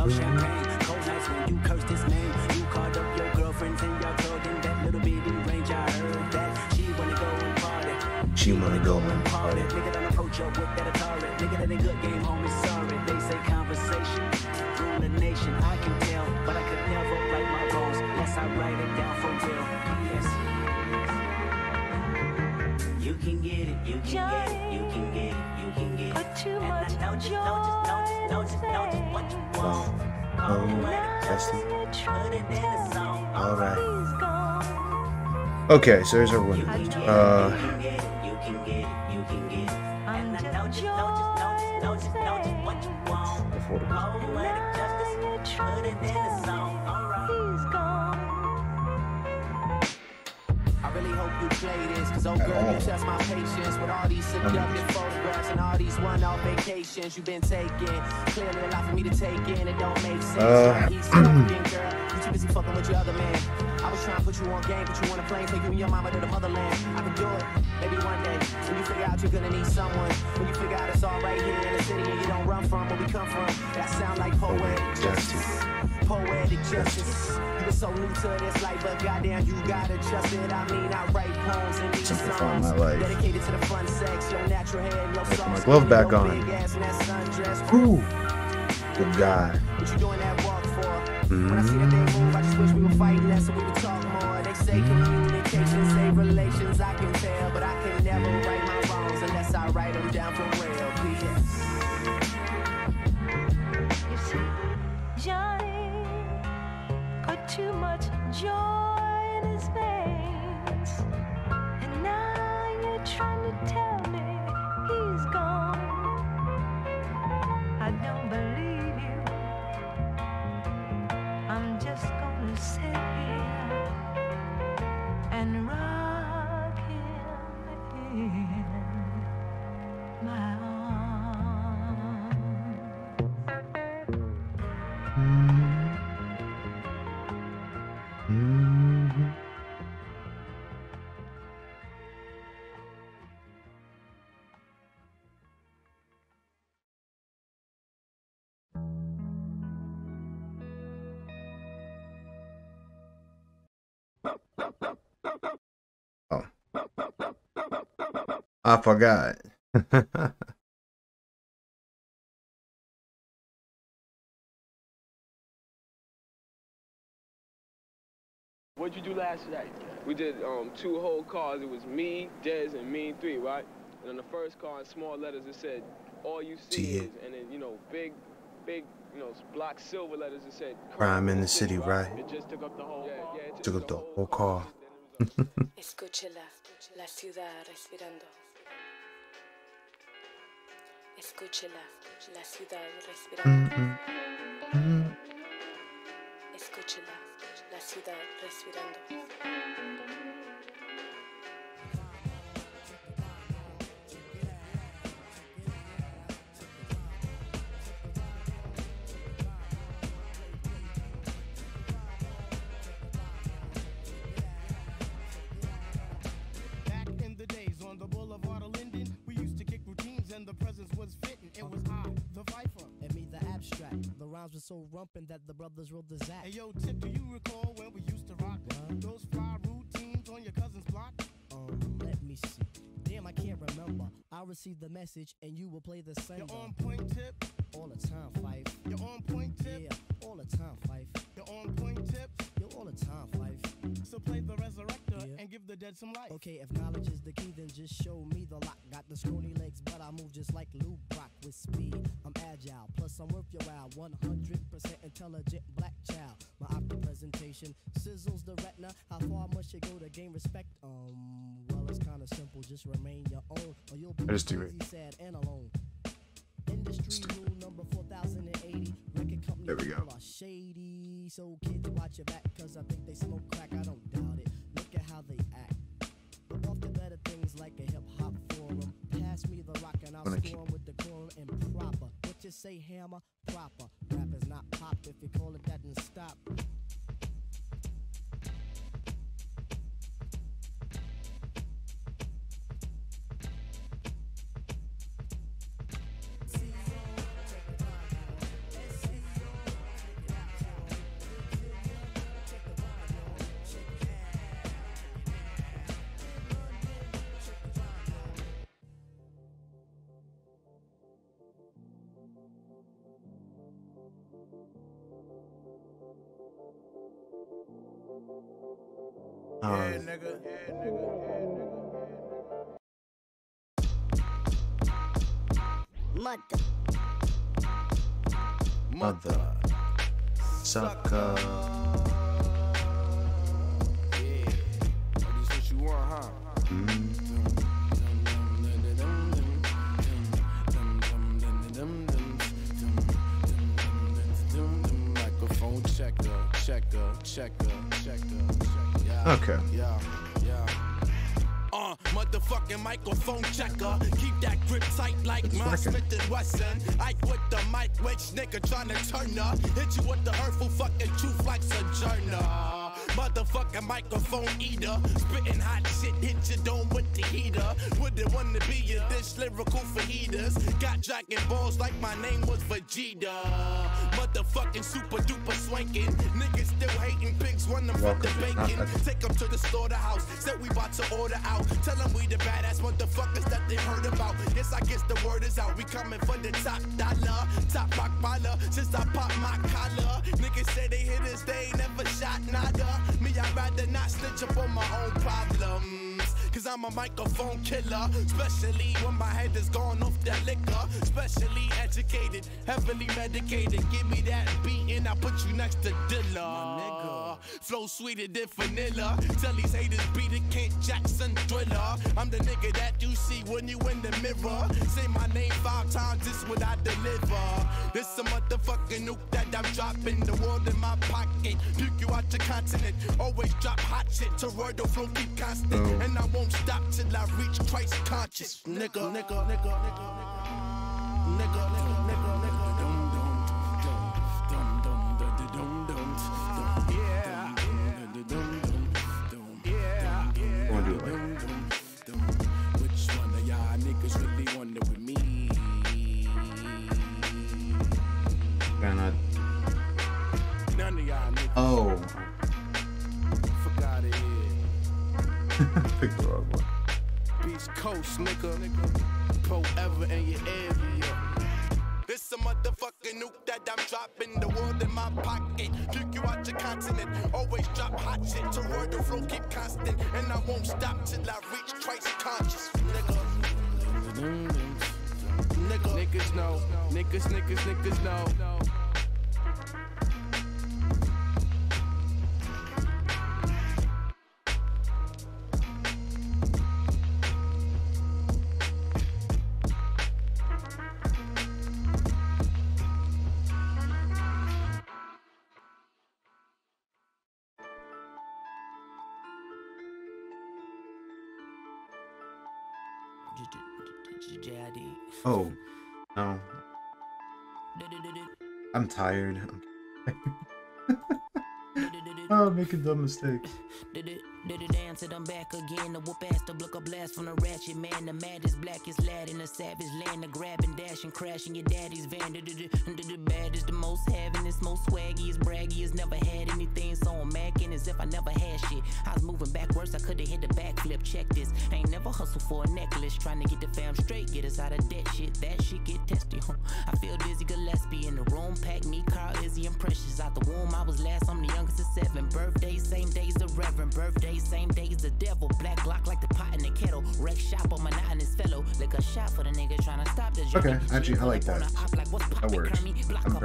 Champagne, cold nights when you cursed his name. You called up your girlfriends and y'all told in that little bitty range. I heard that she wanna go and party. She wanna go and party. Nigga don't approach her with that authority. Nigga that ain't good game, homie. Sorry, they say conversation rule the nation. I can tell, but I could never right my wrongs unless I write it down for real. Yes, you can get it. You can get it. You can get it. You can get it. Too much joy. Wow. Oh, testing. All right. Okay, so here's our winner. Uh, You've been taking clearly a lot for me to take in. It don't make sense. Uh, He's fucking girl. You too busy fucking with your other man. I was trying to put you on game, but you want to play, take you and your mama to the motherland. I can do it. Maybe one day when you figure out you're gonna need someone. When you figure out it's all right here in the city and you don't run from where we come from. That sound like poetic justice. Poetic justice. You were so new to this life, but goddamn, you gotta trust it. I mean, I write poems and these songs dedicated to the fun sex, your natural hair, your soul. Put my glove back on. Ooh, good guy. What you doing that walk for? When I see that they move, I just wish we would fight less and we would talk more. They say communication, say relations, I can tell, but I can never right my wrongs unless I write them down for real. P S. You see, Johnny got too much joy in his veins, and now you're trying to tell me he's gone. I don't believe you. I'm just gonna sit here and rock him in. I forgot. What'd you do last night? We did um, two whole cars. It was me, Dez, and me, three, right? And on the first car, in small letters, it said, all you see is, and then, you know, big, big, you know, black silver letters, it said, crime in the city, right? It just took up the whole yeah, car. Yeah, it took up the whole car. Escúchela, la ciudad respirando. Escúchela, la ciudad respirando. Escúchela, la ciudad respirando. Was so rumpin' that the brothers rolled the zack. Hey yo, Tip, do you recall when we used to rock what? Those fly routines on your cousin's block? Um, let me see. Damn, I can't remember. I received the message and you will play the same. You're on point, Tip. All the time, Fife. You're on point, Tip. Yeah, all the time, Fife. You're on point, Tip. You're all the time, Fife. So play the Resurrector yeah. and give the dead some life. Okay, if knowledge is the key, then just show me the lock. Got the scrawny legs, but I move just like Lou Brock with speed. I'm agile, plus I'm worth your while. one hundred percent intelligent black child. My opera presentation sizzles the retina. How far must you go to gain respect? Um, well, it's kind of simple. Just remain your own, or you'll be crazy, sad, and alone. Industry rule number four thousand eighty. Record company there we go. Are shady, so kids watch your back, cause I think they smoke crack. I don't doubt it. Look at how they act. Look off the better things like a hip hop forum. Pass me the rock and I'll swarm with the coral and proper. What you say, hammer? Proper. Rap is not pop if you call it that and stop. Yeah, nigga. Yeah, nigga. Yeah, nigga. Mother. Mother. Sucker. Yeah. That's what you want, huh? Mm. Microphone checker, checker, checker, checker. Okay. Yeah, yeah. Uh, motherfucking microphone checker. Keep that grip tight like my Smith and Wesson. Ike with the mic, which nigga tryna turn up. Hit you with the hurtful fucking truth like Sojourner. Motherfucking microphone eater, spitting hot shit, hit your dome with the heater. Wouldn't wanna be in this lyrical fajitas. Got jacket balls like my name was Vegeta. Motherfucking super duper swanking, niggas still hating, pigs run them from the bacon. Take them to the slaughterhouse, said we about to order out. Tell them we the badass motherfuckers that they heard about. Yes, I guess the word is out, we coming for the top dollar, top rock baller. Since I popped my collar, niggas say they hit us, they ain't never shot nada. Me, I'd rather not snitch up on my own problems, cause I'm a microphone killer. Especially when my head is gone off that liquor. Specially educated, heavily medicated. Give me that beat and I put you next to Dilla. Flow sweeter than vanilla. Tell these haters beat it, Kent Jackson Thriller. I'm the nigga that you see when you in the mirror. Say my name five times, this what I deliver. This a motherfucking nuke that I'm dropping. The world in my pocket, puke you out your continent. Always drop hot shit, Toronto flow keep constant. Oh. And I won't stop till I reach Christ conscious. Nigga, nigga, nigga, nigga, nigga, nigga, nigga, nigga, nigga, dum dum dum dum dum dum dum. Yeah, yeah, yeah. Which one of y'all niggas would be wonder with me? Gonna. None of y'all niggas. Oh. Forgot it. Pick the wrong one. Beast Coast, nigga. nigga. Forever in your area. This a motherfucking nuke that I'm dropping. The world in my pocket. Kick you out your continent. Always drop hot shit. To word the flow keep constant. And I won't stop till I reach Christ conscious, nigga. Nigga. Niggas know. Niggas, niggas, niggas know. Oh, no. I'm tired. Oh, I'm making dumb mistakes. Did it dance and I'm back again. The whoop ass, the block a blast from the ratchet man. The maddest, blackest lad in a savage land. The grab and dash and crash in your daddy's van. The baddest, the most heavinest, most swaggiest, braggiest. Never had anything, so I'm macking as if I never had shit. I was moving backwards, I could've hit the backflip. Check this, I ain't never hustled for a necklace. Trying to get the fam straight, get us out of that shit. That shit get testy, huh? I feel dizzy, Gillespie in the room. Pack me, Carl, Izzy, and Precious. Out the womb, I was last, I'm the youngest of seven. Birthday, same day's the reverend. Birthday, same day as the devil. Black Glock like the pot in the kettle. Wreck shop on monotonous fellow. Like a shot for the nigga trying to stop the drug. Okay, actually, I like that. That works.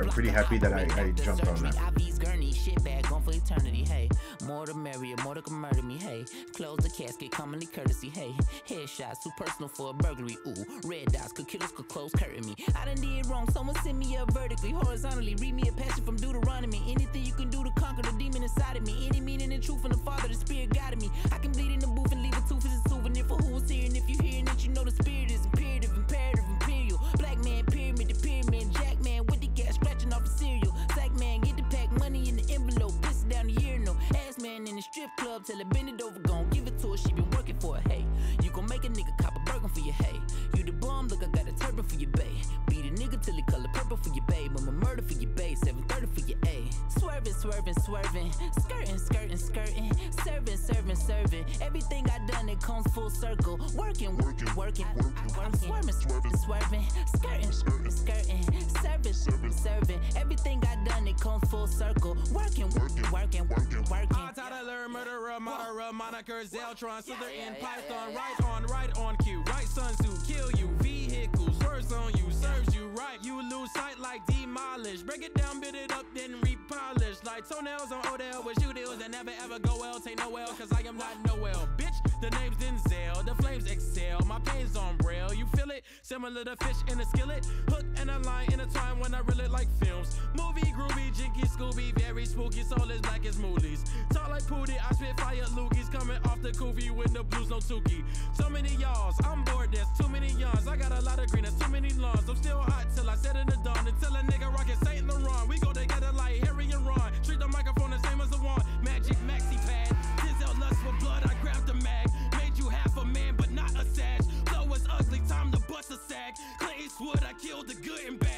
I'm pretty happy that I, I jumped on that. I V's gurney, shit bag, gone for eternity, hey. More to marry, more to murder me, hey. Close the casket, commonly courtesy, hey. Headshots, too personal for a burglary, ooh. Red dots, could kill us, could close, curtain me. I done did wrong, someone sent me up vertically, horizontally. Read me a passage from Deuteronomy. Anything you can do to conquer the demon inside of me. Any meaning and truth from the Father, the Spirit guided me. I can bleed in the booth and leave a tooth as a souvenir for who's here. And if you're hearing it, you know the spirit is imperative, imperative, imperial. Black man, pyramid, the pyramid, jack man with the gas, scratching off the cereal. Sack man, get the pack, money in the envelope, piss down the year, no. Ass man in the strip club, tell her bend it over, gon' give it to her, she been working for it, hey. You gon' make a nigga cop a burger for your hey. You the bum, look, I got a turban for your bae. Beat a nigga till he color purple for your babe. I'm a murder for your bae, seven thirty for your A. Swerving, swerving, swerving, skirting, skirting, skirting, serving, serving, serving. Everything I done, it comes full circle. Working, working, working, I'm swerving, swerving, swerving, skirting, skirting, skirting, serving, serving, serving. Everything I done, it comes full circle. Working, working, working, working, working. I taught a learn murderer, murderer, moniker, Zeltron, slither in Python, right on, right on cue, right Sun Tzu, kill you, vehicles, serves on you, serves you right. You lose sight like demolish. Break it down, build it up, then repolish. Like toenails on Odell with shoe deals that never ever go well. Take no well, cause I am not Noel. Bitch, the name's Denzel, the flames excel. My pain's on braille, you feel it? Similar to fish in a skillet. Hook and a line in a time when I reel it like films. Movie groovy, jinky, scooby, very spooky. Soul is black as moolies. Talk like Pooty, I spit fire loogies. Coming off the koofy with the blues, no tookie. So many y'alls, I'm bored, there's too many yawns. I got a lot of green, there's too many lawns. I'm still hot till I set in the dawn. Until a nigga rockin' Saint Laurent. We go together like Harry and Ron. Treat the microphone the same as a wand. Magic maxi pad, Denzel lust for blood, I grabbed the mag. Made you half a man but not a sag. Flow is ugly, time to bust a sack. Clint Eastwood, I killed the good and bad.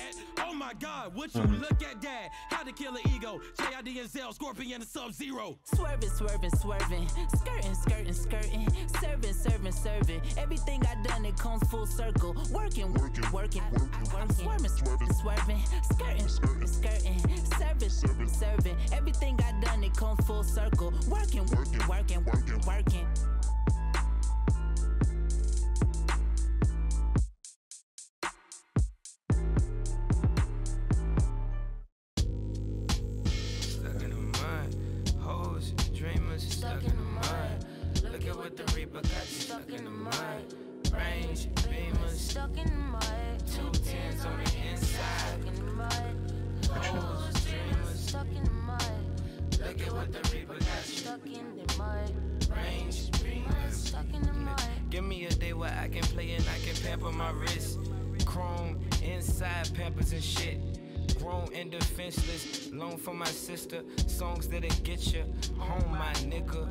Oh my god, would you look at that? How to kill an ego, J I D and Zell, Scorpion and Sub-Zero. Swerving, swerving, swerving, skirting, skirting, skirting, serving, serving, serving. Everything I done, it comes full circle. Working, working, working, I'm swerving, swerving, swerving, skirting, skirting, skirting, serving, serving, serving. Everything I done, it comes full circle. Working, working, working, working, working. Stuck in the mud. Look at what the reaper got you stuck in the mud. Range beamers stuck in the mud. Two tens on the inside. Stuck in the mud. Holes dreamers stuck in the mud. Look at what the reaper got you stuck in the mud. Range beamers stuck in the mud. Give me a day where I can play and I can pamper my wrist. Chrome inside pampers and shit. Grown and defenseless, loan for my sister. Songs that'll get you home, my nigga.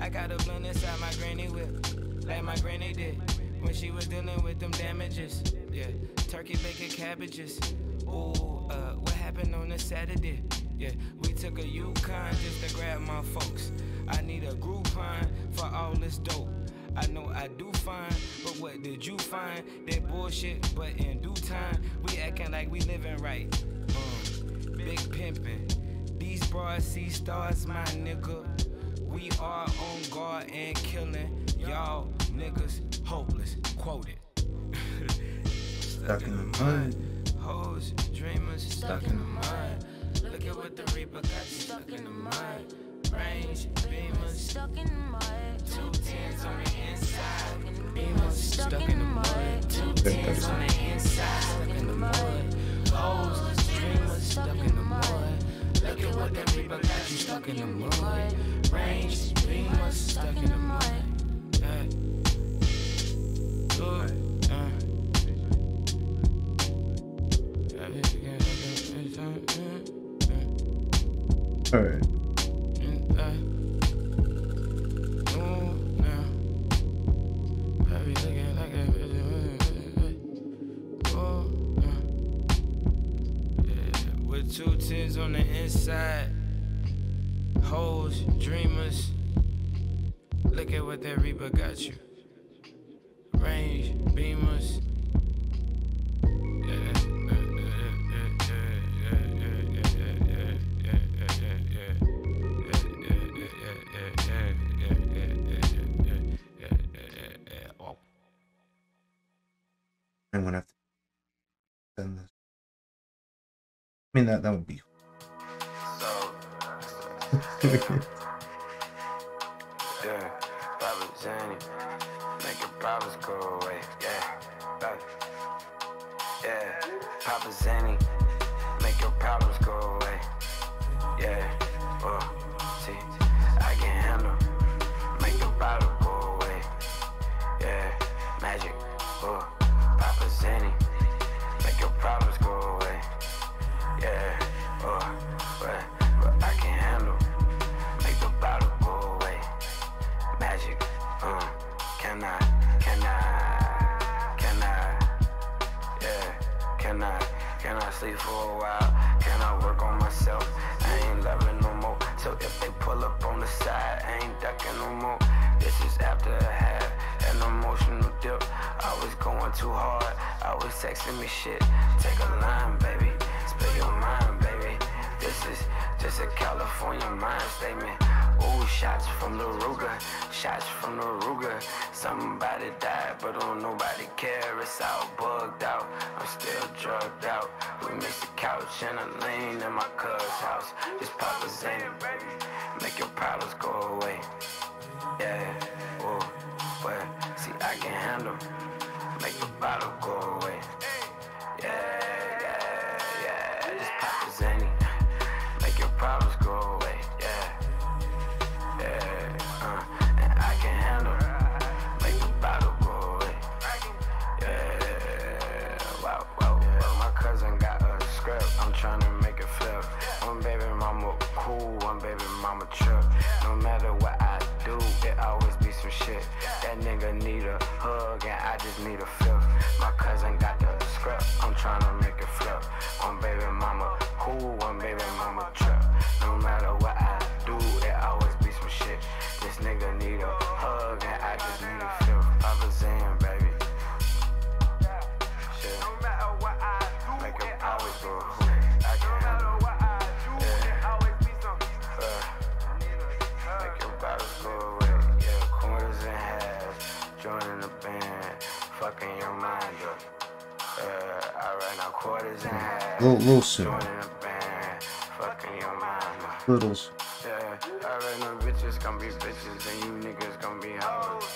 I got a blunt inside my granny whip, like my granny did when she was dealing with them damages. Yeah, turkey bacon cabbages. Ooh, uh, what happened on a Saturday? Yeah, we took a Yukon just to grab my folks. I need a Groupon for all this dope. I know I do fine, but what did you find? That bullshit, but in due time, we acting like we living right. Um, big pimpin'. These bras see stars, my nigga. We are on guard and killing y'all niggas hopeless. Quoted. Stuck in the mud. Hoes, dreamers, stuck in the mud. Look at what the Reaper got you stuck in the mud. Range, beamers, stuck in the mud. Two tens on the inside. Beamers, stuck in the mud. Two tens on the inside. Stuck in the mud. Hoes, dreamers, stuck in the mud. Look at what the Reaper got you stuck in the mud. Range, beamers, stuck in the mud. All right. With two tens on the inside, hoes, dreamers. Look at what that Reaper got you. Range, beamers. I'm gonna have to send this. I mean, that that would be. So, yeah, Baba Zany, making problems go away. Yeah, Baba. Yeah, Papa Zany, make your problems go away. Yeah, oh, see, I can handle, make your problem go away. Yeah, magic, oh. Papa Zany, make your problems go away. Yeah, oh, but, but I can handle, make the bottle go away. Magic, um, uh, can I, can I, can I, yeah, can I, can I sleep for a while? Can I work on myself? I ain't loving no more. So if they pull up on the side, I ain't ducking no more. This is after I had an emotional dip. I was going too hard, I was texting me shit. Take a line, baby, spill your mind, baby. This is just a California mind statement. Ooh, shots from the Ruger, shots from the Ruger. Somebody died, but don't nobody care. It's all bugged out, I'm still drugged out. We missed the couch and a lane in my cuz house. It's Papa Zany, baby, make your problems go away. Yeah, whoa, but see, I can handle, make the bottle go away. Yeah, yeah, yeah, just Papa Zany, make your problems go away. Yeah, yeah, uh, and I can handle, make the bottle go away. Yeah, wow, wow, wow. My cousin got a script, I'm trying to make it flip. One baby mama cool, one baby mama trip. No matter what I do, it always be some shit. That nigga need a hug and I just need a fifth. My cousin got the script, I'm tryna make it flip. One baby mama cool, one baby mama trip. No matter what I do, it always be some shit. This nigga need a hug and I just need a fifth. Papa Zany, baby. Shit. No matter what I do, make it always go away. I can handle it. Go away, yeah, corners and halves, joining the band, fucking your mind up. Uh, alright, now quarters and halves, little, little joining the band, fucking your mind up. Littles. Yeah, alright, now bitches gonna be bitches, and you niggas gonna be hoes.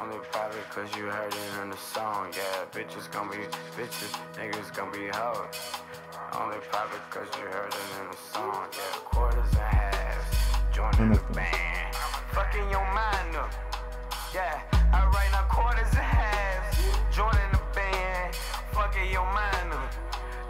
Only probably cause you heard it in the song, yeah, bitches gonna be bitches, niggas gonna be hoes. Only probably cause you heard it in the song, yeah, quarters and halves, joining the band. Fucking your mind up, yeah. I write now quarters and halves, joining the band. Fucking your mind up,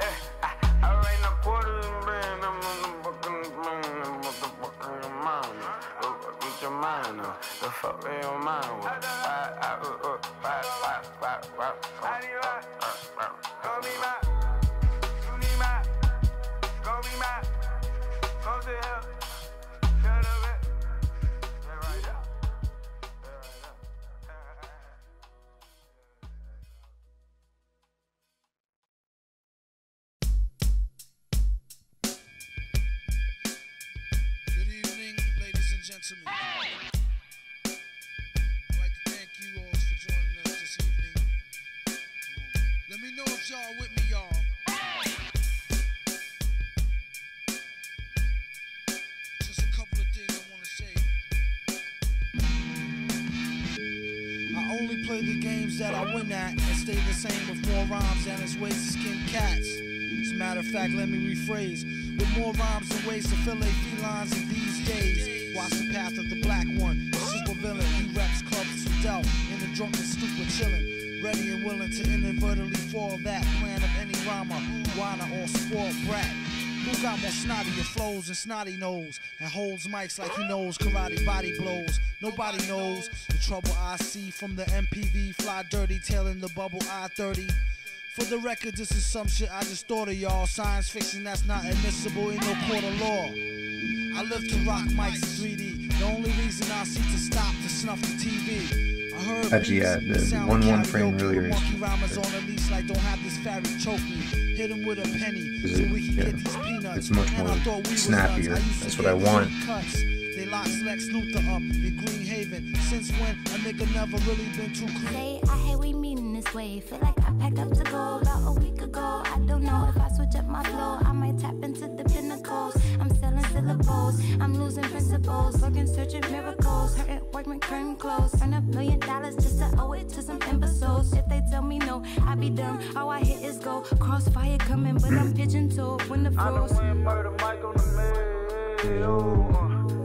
yeah. I, I write now quarters and halves, fucking your mind up, with your mind up, the fuck with your mind up. I, I, uh, uh, why, why, why, why, why, why, go be my, you need my, go be my, go to hell, shut up. to me. Hey! I'd like to thank you all for joining us this evening. Let me know if y'all with me, y'all. Hey! Just a couple of things I want to say. I only play the games that I win at, and stay the same with more rhymes and it's ways to skin cats. As a matter of fact, let me rephrase. With more rhymes and ways to fillet felines in these days. Watch the path of the black one, the super villain. He reps clubs with doubt in the drunken stupor chillin', ready and willing to inadvertently foil that plan of any rhymer, whiner or spoiled brat. Who got more snottier flows and snotty nose, and holds mics like he knows karate body blows. Nobody knows the trouble I see from the M P V, fly dirty, tailing the bubble I thirty. For the record, this is some shit I just thought of, y'all. Science fiction that's not admissible in no court of law. I live to rock mics in three D. The only reason I seek to stop to snuff the T V. I heard actually, yeah, the one one frame earlier. Monkey rhymers on a leash like don't have this fairy choke me. Hit him with a penny so we can yeah, get these peanuts. It's much more we snappier. That's what I want. Cuts. They locks Lex Luthor up in Green Haven. Since when a nigga never really been too clean. Hey, I hate we meeting this way. Feel like I packed up to go about a week ago. I don't know if I switch up my flow. I might tap into the pinnacles. I'm selling syllables. I'm losing principles. Looking, searching miracles. Hurting workmen, curtain clothes. Earn a million dollars just to owe it to some imbeciles. If they tell me no, I be dumb. All I hit is go. Crossfire coming, but I'm pigeon-toed. When the flows. I done went murder Mike on the mail.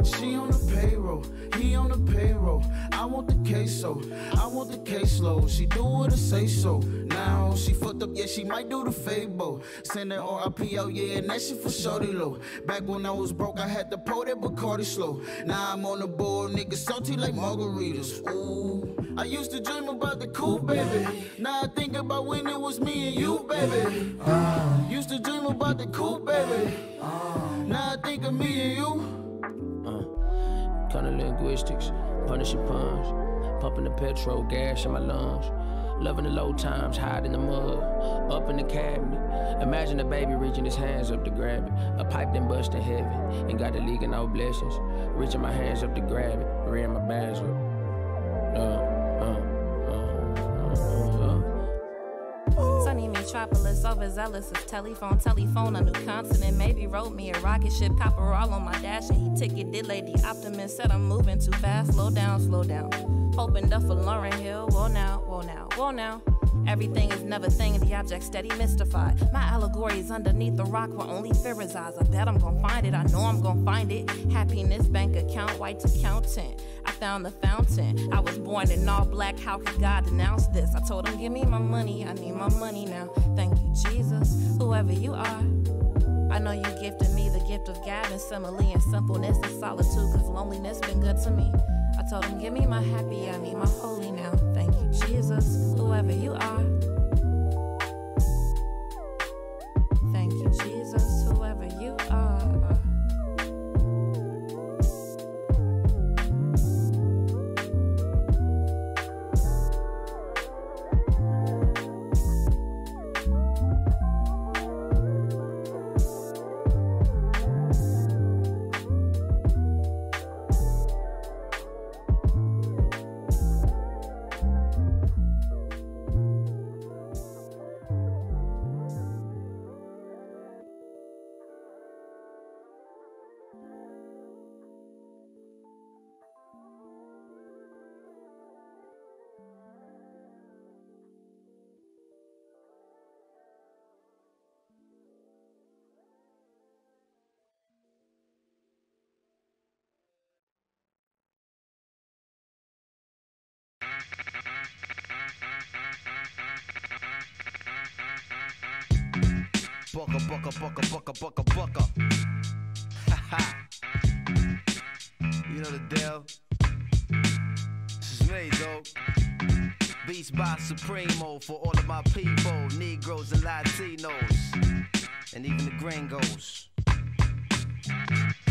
She on the payroll, he on the payroll. I want the queso, I want the caseload. She do it or say so. Now she fucked up, yeah, she might do the fable. Send that R I P out, yeah, and that shit for shorty low. Back when I was broke, I had to pour that Bacardi slow. Now I'm on the board, nigga, salty like margaritas. Ooh, I used to dream about the cool, baby. Now I think about when it was me and you, baby. Uh, used to dream about the cool, baby. Uh, now I think of me and you. Kinda linguistics, punishing puns, pumping the petrol, gas in my lungs, loving the low times, hide in the mud, up in the cabinet. Imagine a baby reaching his hands up to grab it, a pipe then bust in heaven, and got the league and all blessings, reaching my hands up to grab it, rearing my bands up. Uh, uh, uh, uh, uh. Sunny metropolis, overzealous as telephone, telephone, a new continent, maybe rode me a rocket ship, copper all on my dash, and he ticket did Lady Optimist, said I'm moving too fast, slow down, slow down, hoping up for Lauren Hill, whoa now, whoa now, whoa now, everything is never thing, the object steady mystified, my allegory is underneath the rock where only fear resides, I bet I'm gonna find it, I know I'm gonna find it, happiness, bank account, white accountant, I found the fountain, I was born in all black, how could God denounce this, I told him give me my money, I need my money now, thank you Jesus, whoever you are, I know you gifted me the gift of guidance, simile and simpleness and solitude, cause loneliness been good to me, I told him give me my happy, I need my holy now, thank you Jesus, whoever you are, thank you Jesus, whoever you are. Bucka, bucka, bucka, bucka, bucka, bucka. Ha ha. You know the deal. This is me, though. Beats by Supremo for all of my people, Negroes and Latinos, and even the gringos.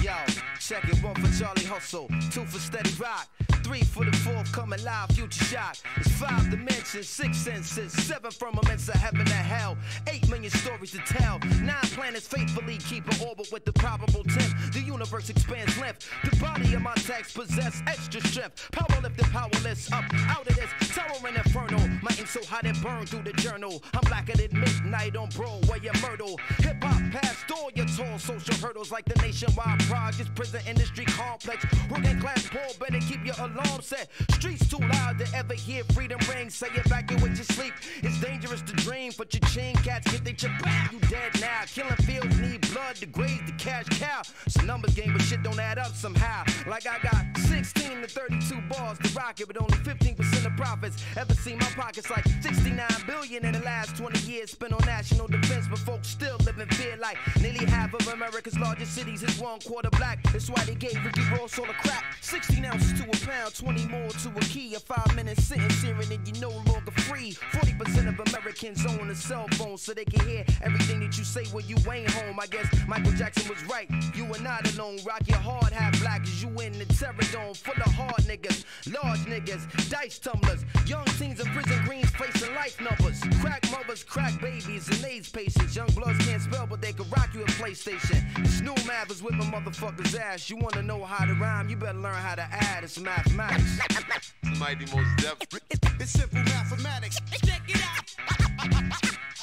Yo, check it, one for Charlie Hustle, two for Steady Rock, Three for the fourth, come alive, future shock. It's five dimensions, six senses, seven firmaments of heaven and hell, eight million stories to tell, nine planets faithfully keep an orbit with the probable tenth. The universe expands length. The body of my text possess extra strength. Power lifted, powerless, up out of this towering inferno. My ink so hot it burned through the journal. I'm blacker than midnight on Broadway and Myrtle. Hip hop passed all your tall social hurdles like the nationwide projects, prison industry complex. Working class poor, better keep your alarm set. Streets too loud to ever hear freedom ring. Say evacuate your sleep. It's dangerous to dream, but your chain cats get they chip back. You dead now. Killing fields need blood to graze the cash cow. It's a numbers game, but shit don't add up somehow. Like I got sixteen to thirty-two bars to rock it, but only fifteen percent of profits. Ever seen my pockets like sixty-nine billion in the last twenty years spent on national defense, but folks still live in fear like nearly half of America's largest cities is one quarter black. That's why they gave Ricky Ross all the crap. sixteen ounces to a pound, twenty more to a key. A five minute sentence hearing and you're no longer free. forty percent of Americans own a cell phone so they can hear everything that you say when you ain't home. I guess Michael Jackson was right. You are not alone. Rock your hard hat black as you in the terror dome full of hard niggas, large niggas, dice tumblers, young teens in prison greens facing life numbers. Crack mothers, crack babies, and AIDS patients. Young bloods can't spell, but they can rock you at PlayStation. It's new math is whipping motherfuckers' ass. You wanna know how to rhyme? You better learn how to add. It's mathematics. Mighty most depth. It's simple mathematics. Check it out.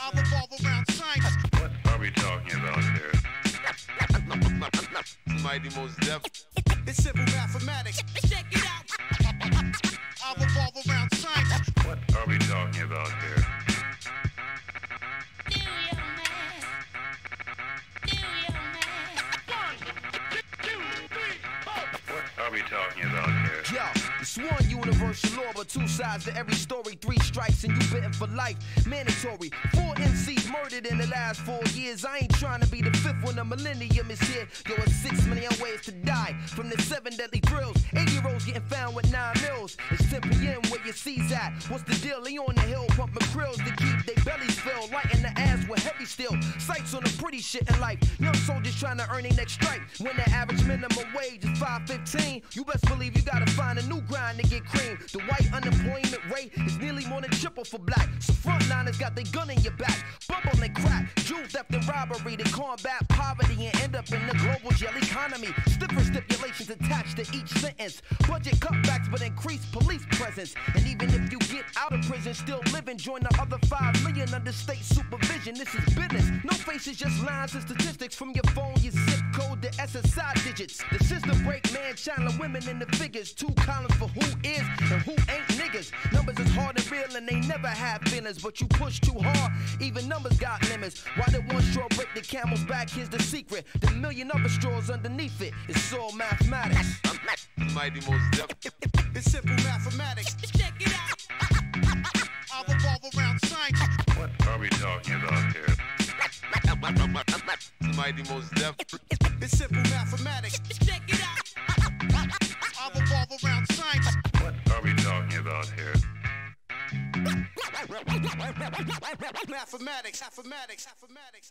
I'll revolve around science. What are we talking about here? Mighty most depth. It's simple mathematics. Check it out. I'll revolve around science. What are we talking about here? Do your math. Do your math. One, two, three, four. What are we talking about here? Yo. It's one universal law, but two sides to every story. Three strikes and you bitten for life. Mandatory. Four M Cs murdered in the last four years. I ain't trying to be the fifth when the millennium is here. Yo, it's six million ways to die from the seven deadly thrills. Eight-year-olds getting found with nine mils. It's ten P M where your C's at. What's the deal? They on the hill pumping krills to keep their bellies filled. Lighting the ass with heavy steel. Sights on the pretty shit in life. Young soldiers trying to earn their next strike. When the average minimum wage is five fifteen, you best believe you gotta find a new grip to get cream. The white unemployment rate is nearly more than triple for black. So frontliners got their gun in your back, bubble and crack, jewel theft and robbery to combat poverty and end up in the global jail economy. Stiffer stipulations attached to each sentence. Budget cutbacks but increased police presence. And even if you get out of prison, still living, join the other five million under state supervision. This is business. No faces, just lines and statistics from your phone, your zip code, the S S I digits. The system break man, channeling women in the figures. Two columns for who is and who ain't niggas. Numbers is hard and real and they never have feelings, but you push too hard, even numbers got limits. Why did one straw break the camel's back? Here's the secret. The million other straws underneath it. It's all mathematics. Mighty most depth. It's simple mathematics. Check it out. I'll revolve around science. What are we talking about here? Mighty most depth. It's simple mathematics. Check it out. I'll revolve around science. What are we talking about here? Mathematics, mathematics, mathematics, mathematics.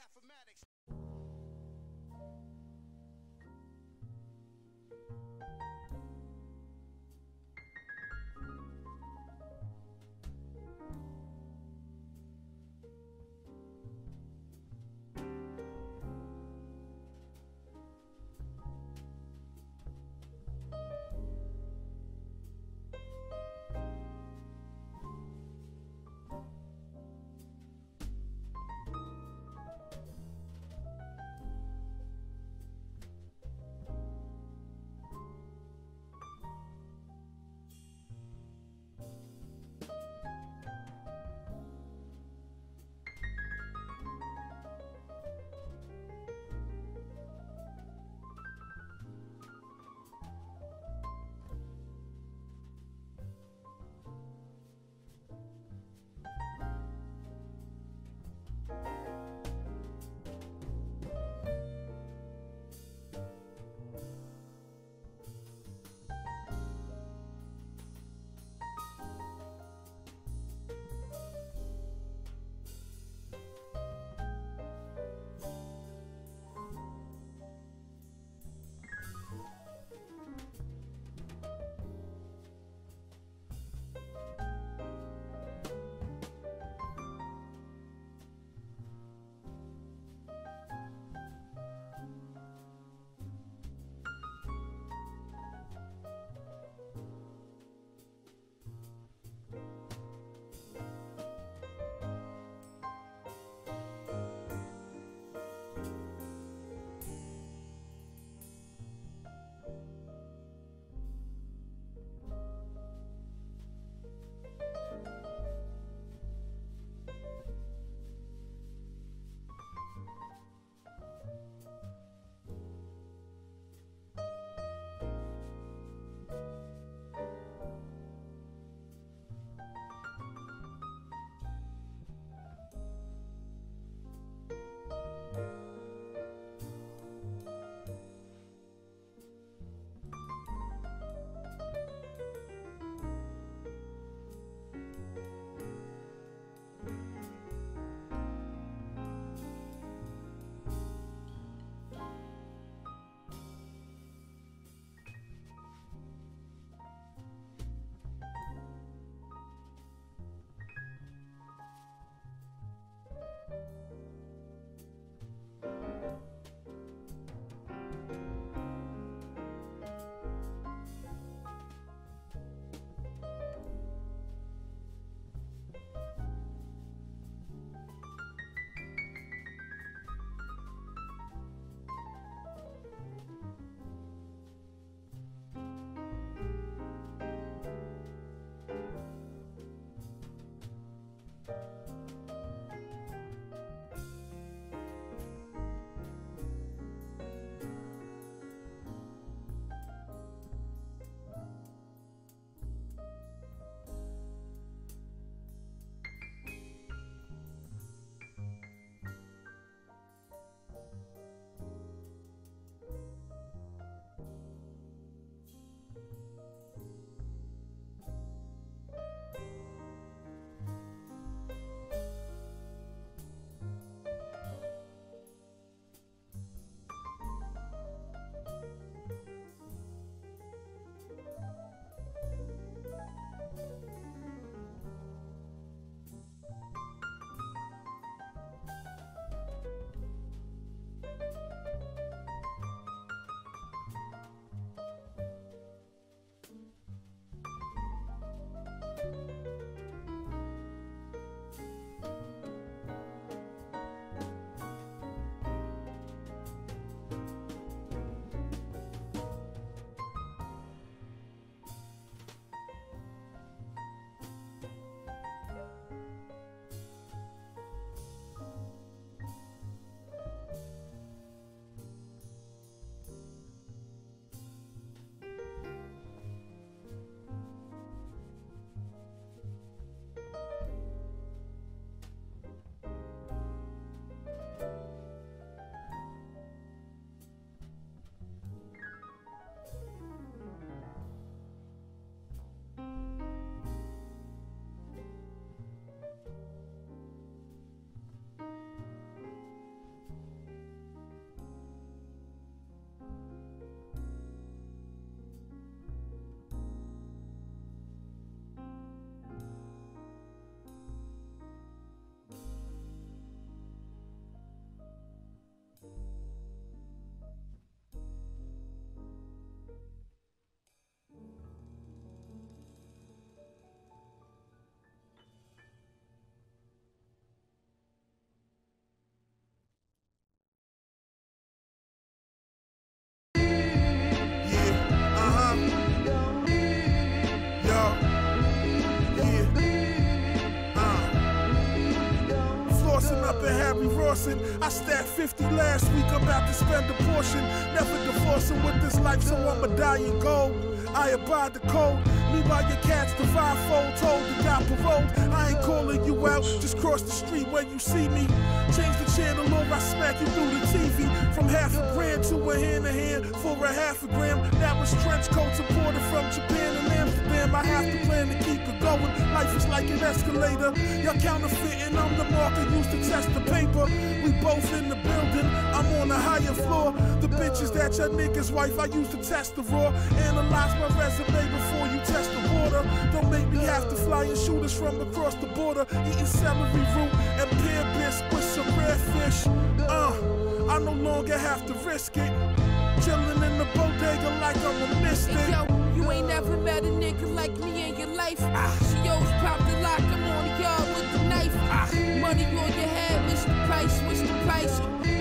Crossing up and Harry Rawson. I stacked fifty last week, I'm about to spend a portion. Never divorcing with this life, so I'ma die and go. I abide the code. Meanwhile your cats divide fold, told you got paroled. I ain't calling you out, just cross the street when you see me. Change the channel or I smack you through the T V. From half a grand to a hand to hand for a half a gram. That was trench coats imported from Japan and Amsterdam. I have to plan to keep it going. Life is like an escalator. Y'all counterfeiting, I'm the marker used to test the paper. We both in the building, I'm on a higher floor. The bitches that your niggas wife, I used to test the raw. Analyze my resume before you test the water. Don't make me have to fly and shoot us from across the border. Eating celery root and pear bisque with some red fish. Uh. I no longer have to risk it. Chillin' in the bodega like I'm a mystic. Hey, yo, you ain't never met a nigga like me in your life. Ah. She always popped the lock, I'm on the yard with the knife. Ah. Money on your head, what's the price, what's the price?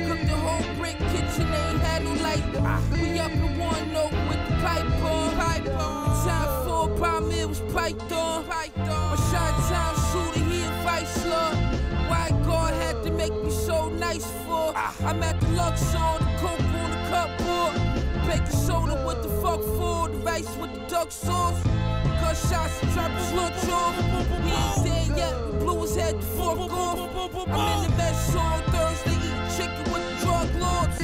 Cooked the whole brick kitchen, ain't had no light. Ah. We up in one note with the pipe on. Pipe on. Time for a bomb, it was piped on. Piped on. My shot time shooter, he advice law. Why God had to make me so nice for? I'm at the Lux on the coke on the cupboard. Baking soda, what the fuck for? The rice with the duck sauce. Gunshots and trappers lunch on. He ain't there yet, we blew his head the fork off. I'm in the mess on Thursday, eating chicken with the drug lords.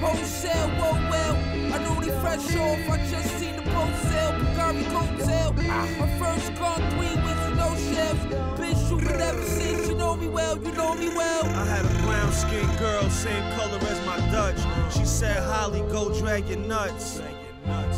Wholesale, whoa, well, I know they fresh off. I just seen the boat sail, Picari coattail. My first car, three with no shells. Bitch, you could ever since you know me well, you know me well. I had a brown-skinned girl, same color as my Dutch. She said, Holly, go drag your nuts.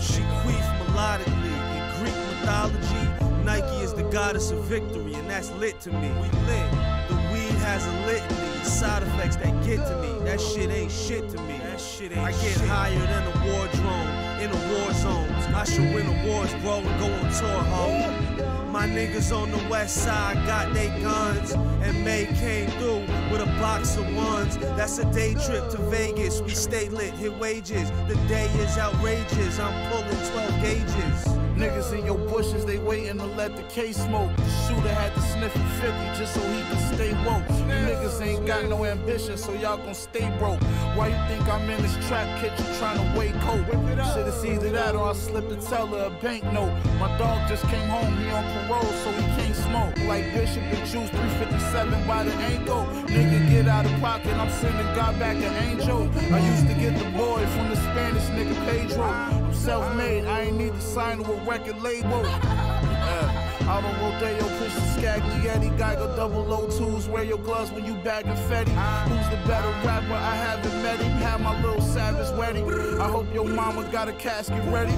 She queefed melodically in Greek mythology. Nike is the goddess of victory, and that's lit to me. We lit. The weed has a litany, side effects that get to me. That shit ain't shit to me. That shit ain't I get shit. Higher than a war drone in the war zones. I should win awards, bro, and go on tour, ho. My niggas on the west side got they guns, and May came through with a box of ones. That's a day trip to Vegas. We stay lit, hit wages. The day is outrageous. I'm pulling twelve gauges. Niggas in your bushes, they waiting to let the case smoke. The shooter had to sniff a fifty just so he could stay woke. The niggas ain't got no ambition, so y'all gon' stay broke. Why you think I'm in this trap kitchen trying to wake hope? Shit, it's either that or I slip and tell her a banknote. My dog just came home, he on parole, so he can't smoke. Like Bishop and Juice, three fifty-seven by the ankle. Nigga, get out of pocket, I'm sending God back an angel. I used to get the boy from the Spanish nigga Pedro. I'm self-made, I ain't need to sign to a record label. uh. Out on Rodeo, push the Scaglietti. Geiger double O twos, wear your gloves when you bagging Fetty. Who's the better rapper? I haven't met him. Had my little savage wedding. I hope your mama got a casket ready.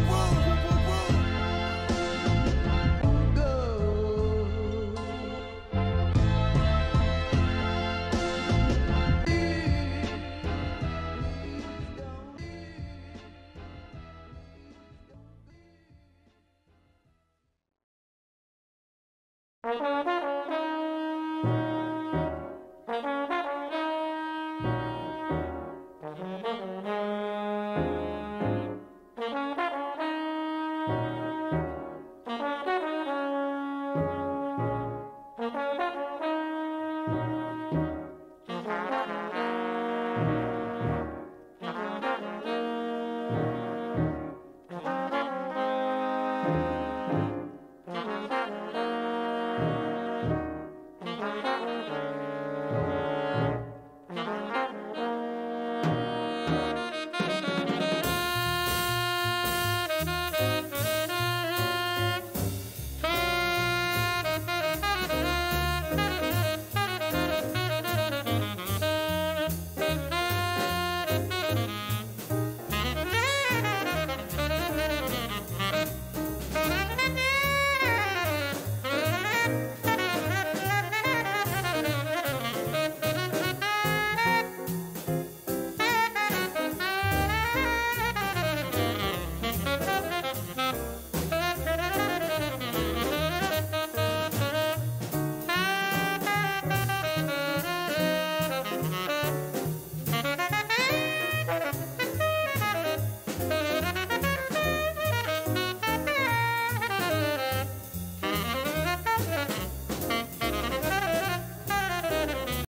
Thank you.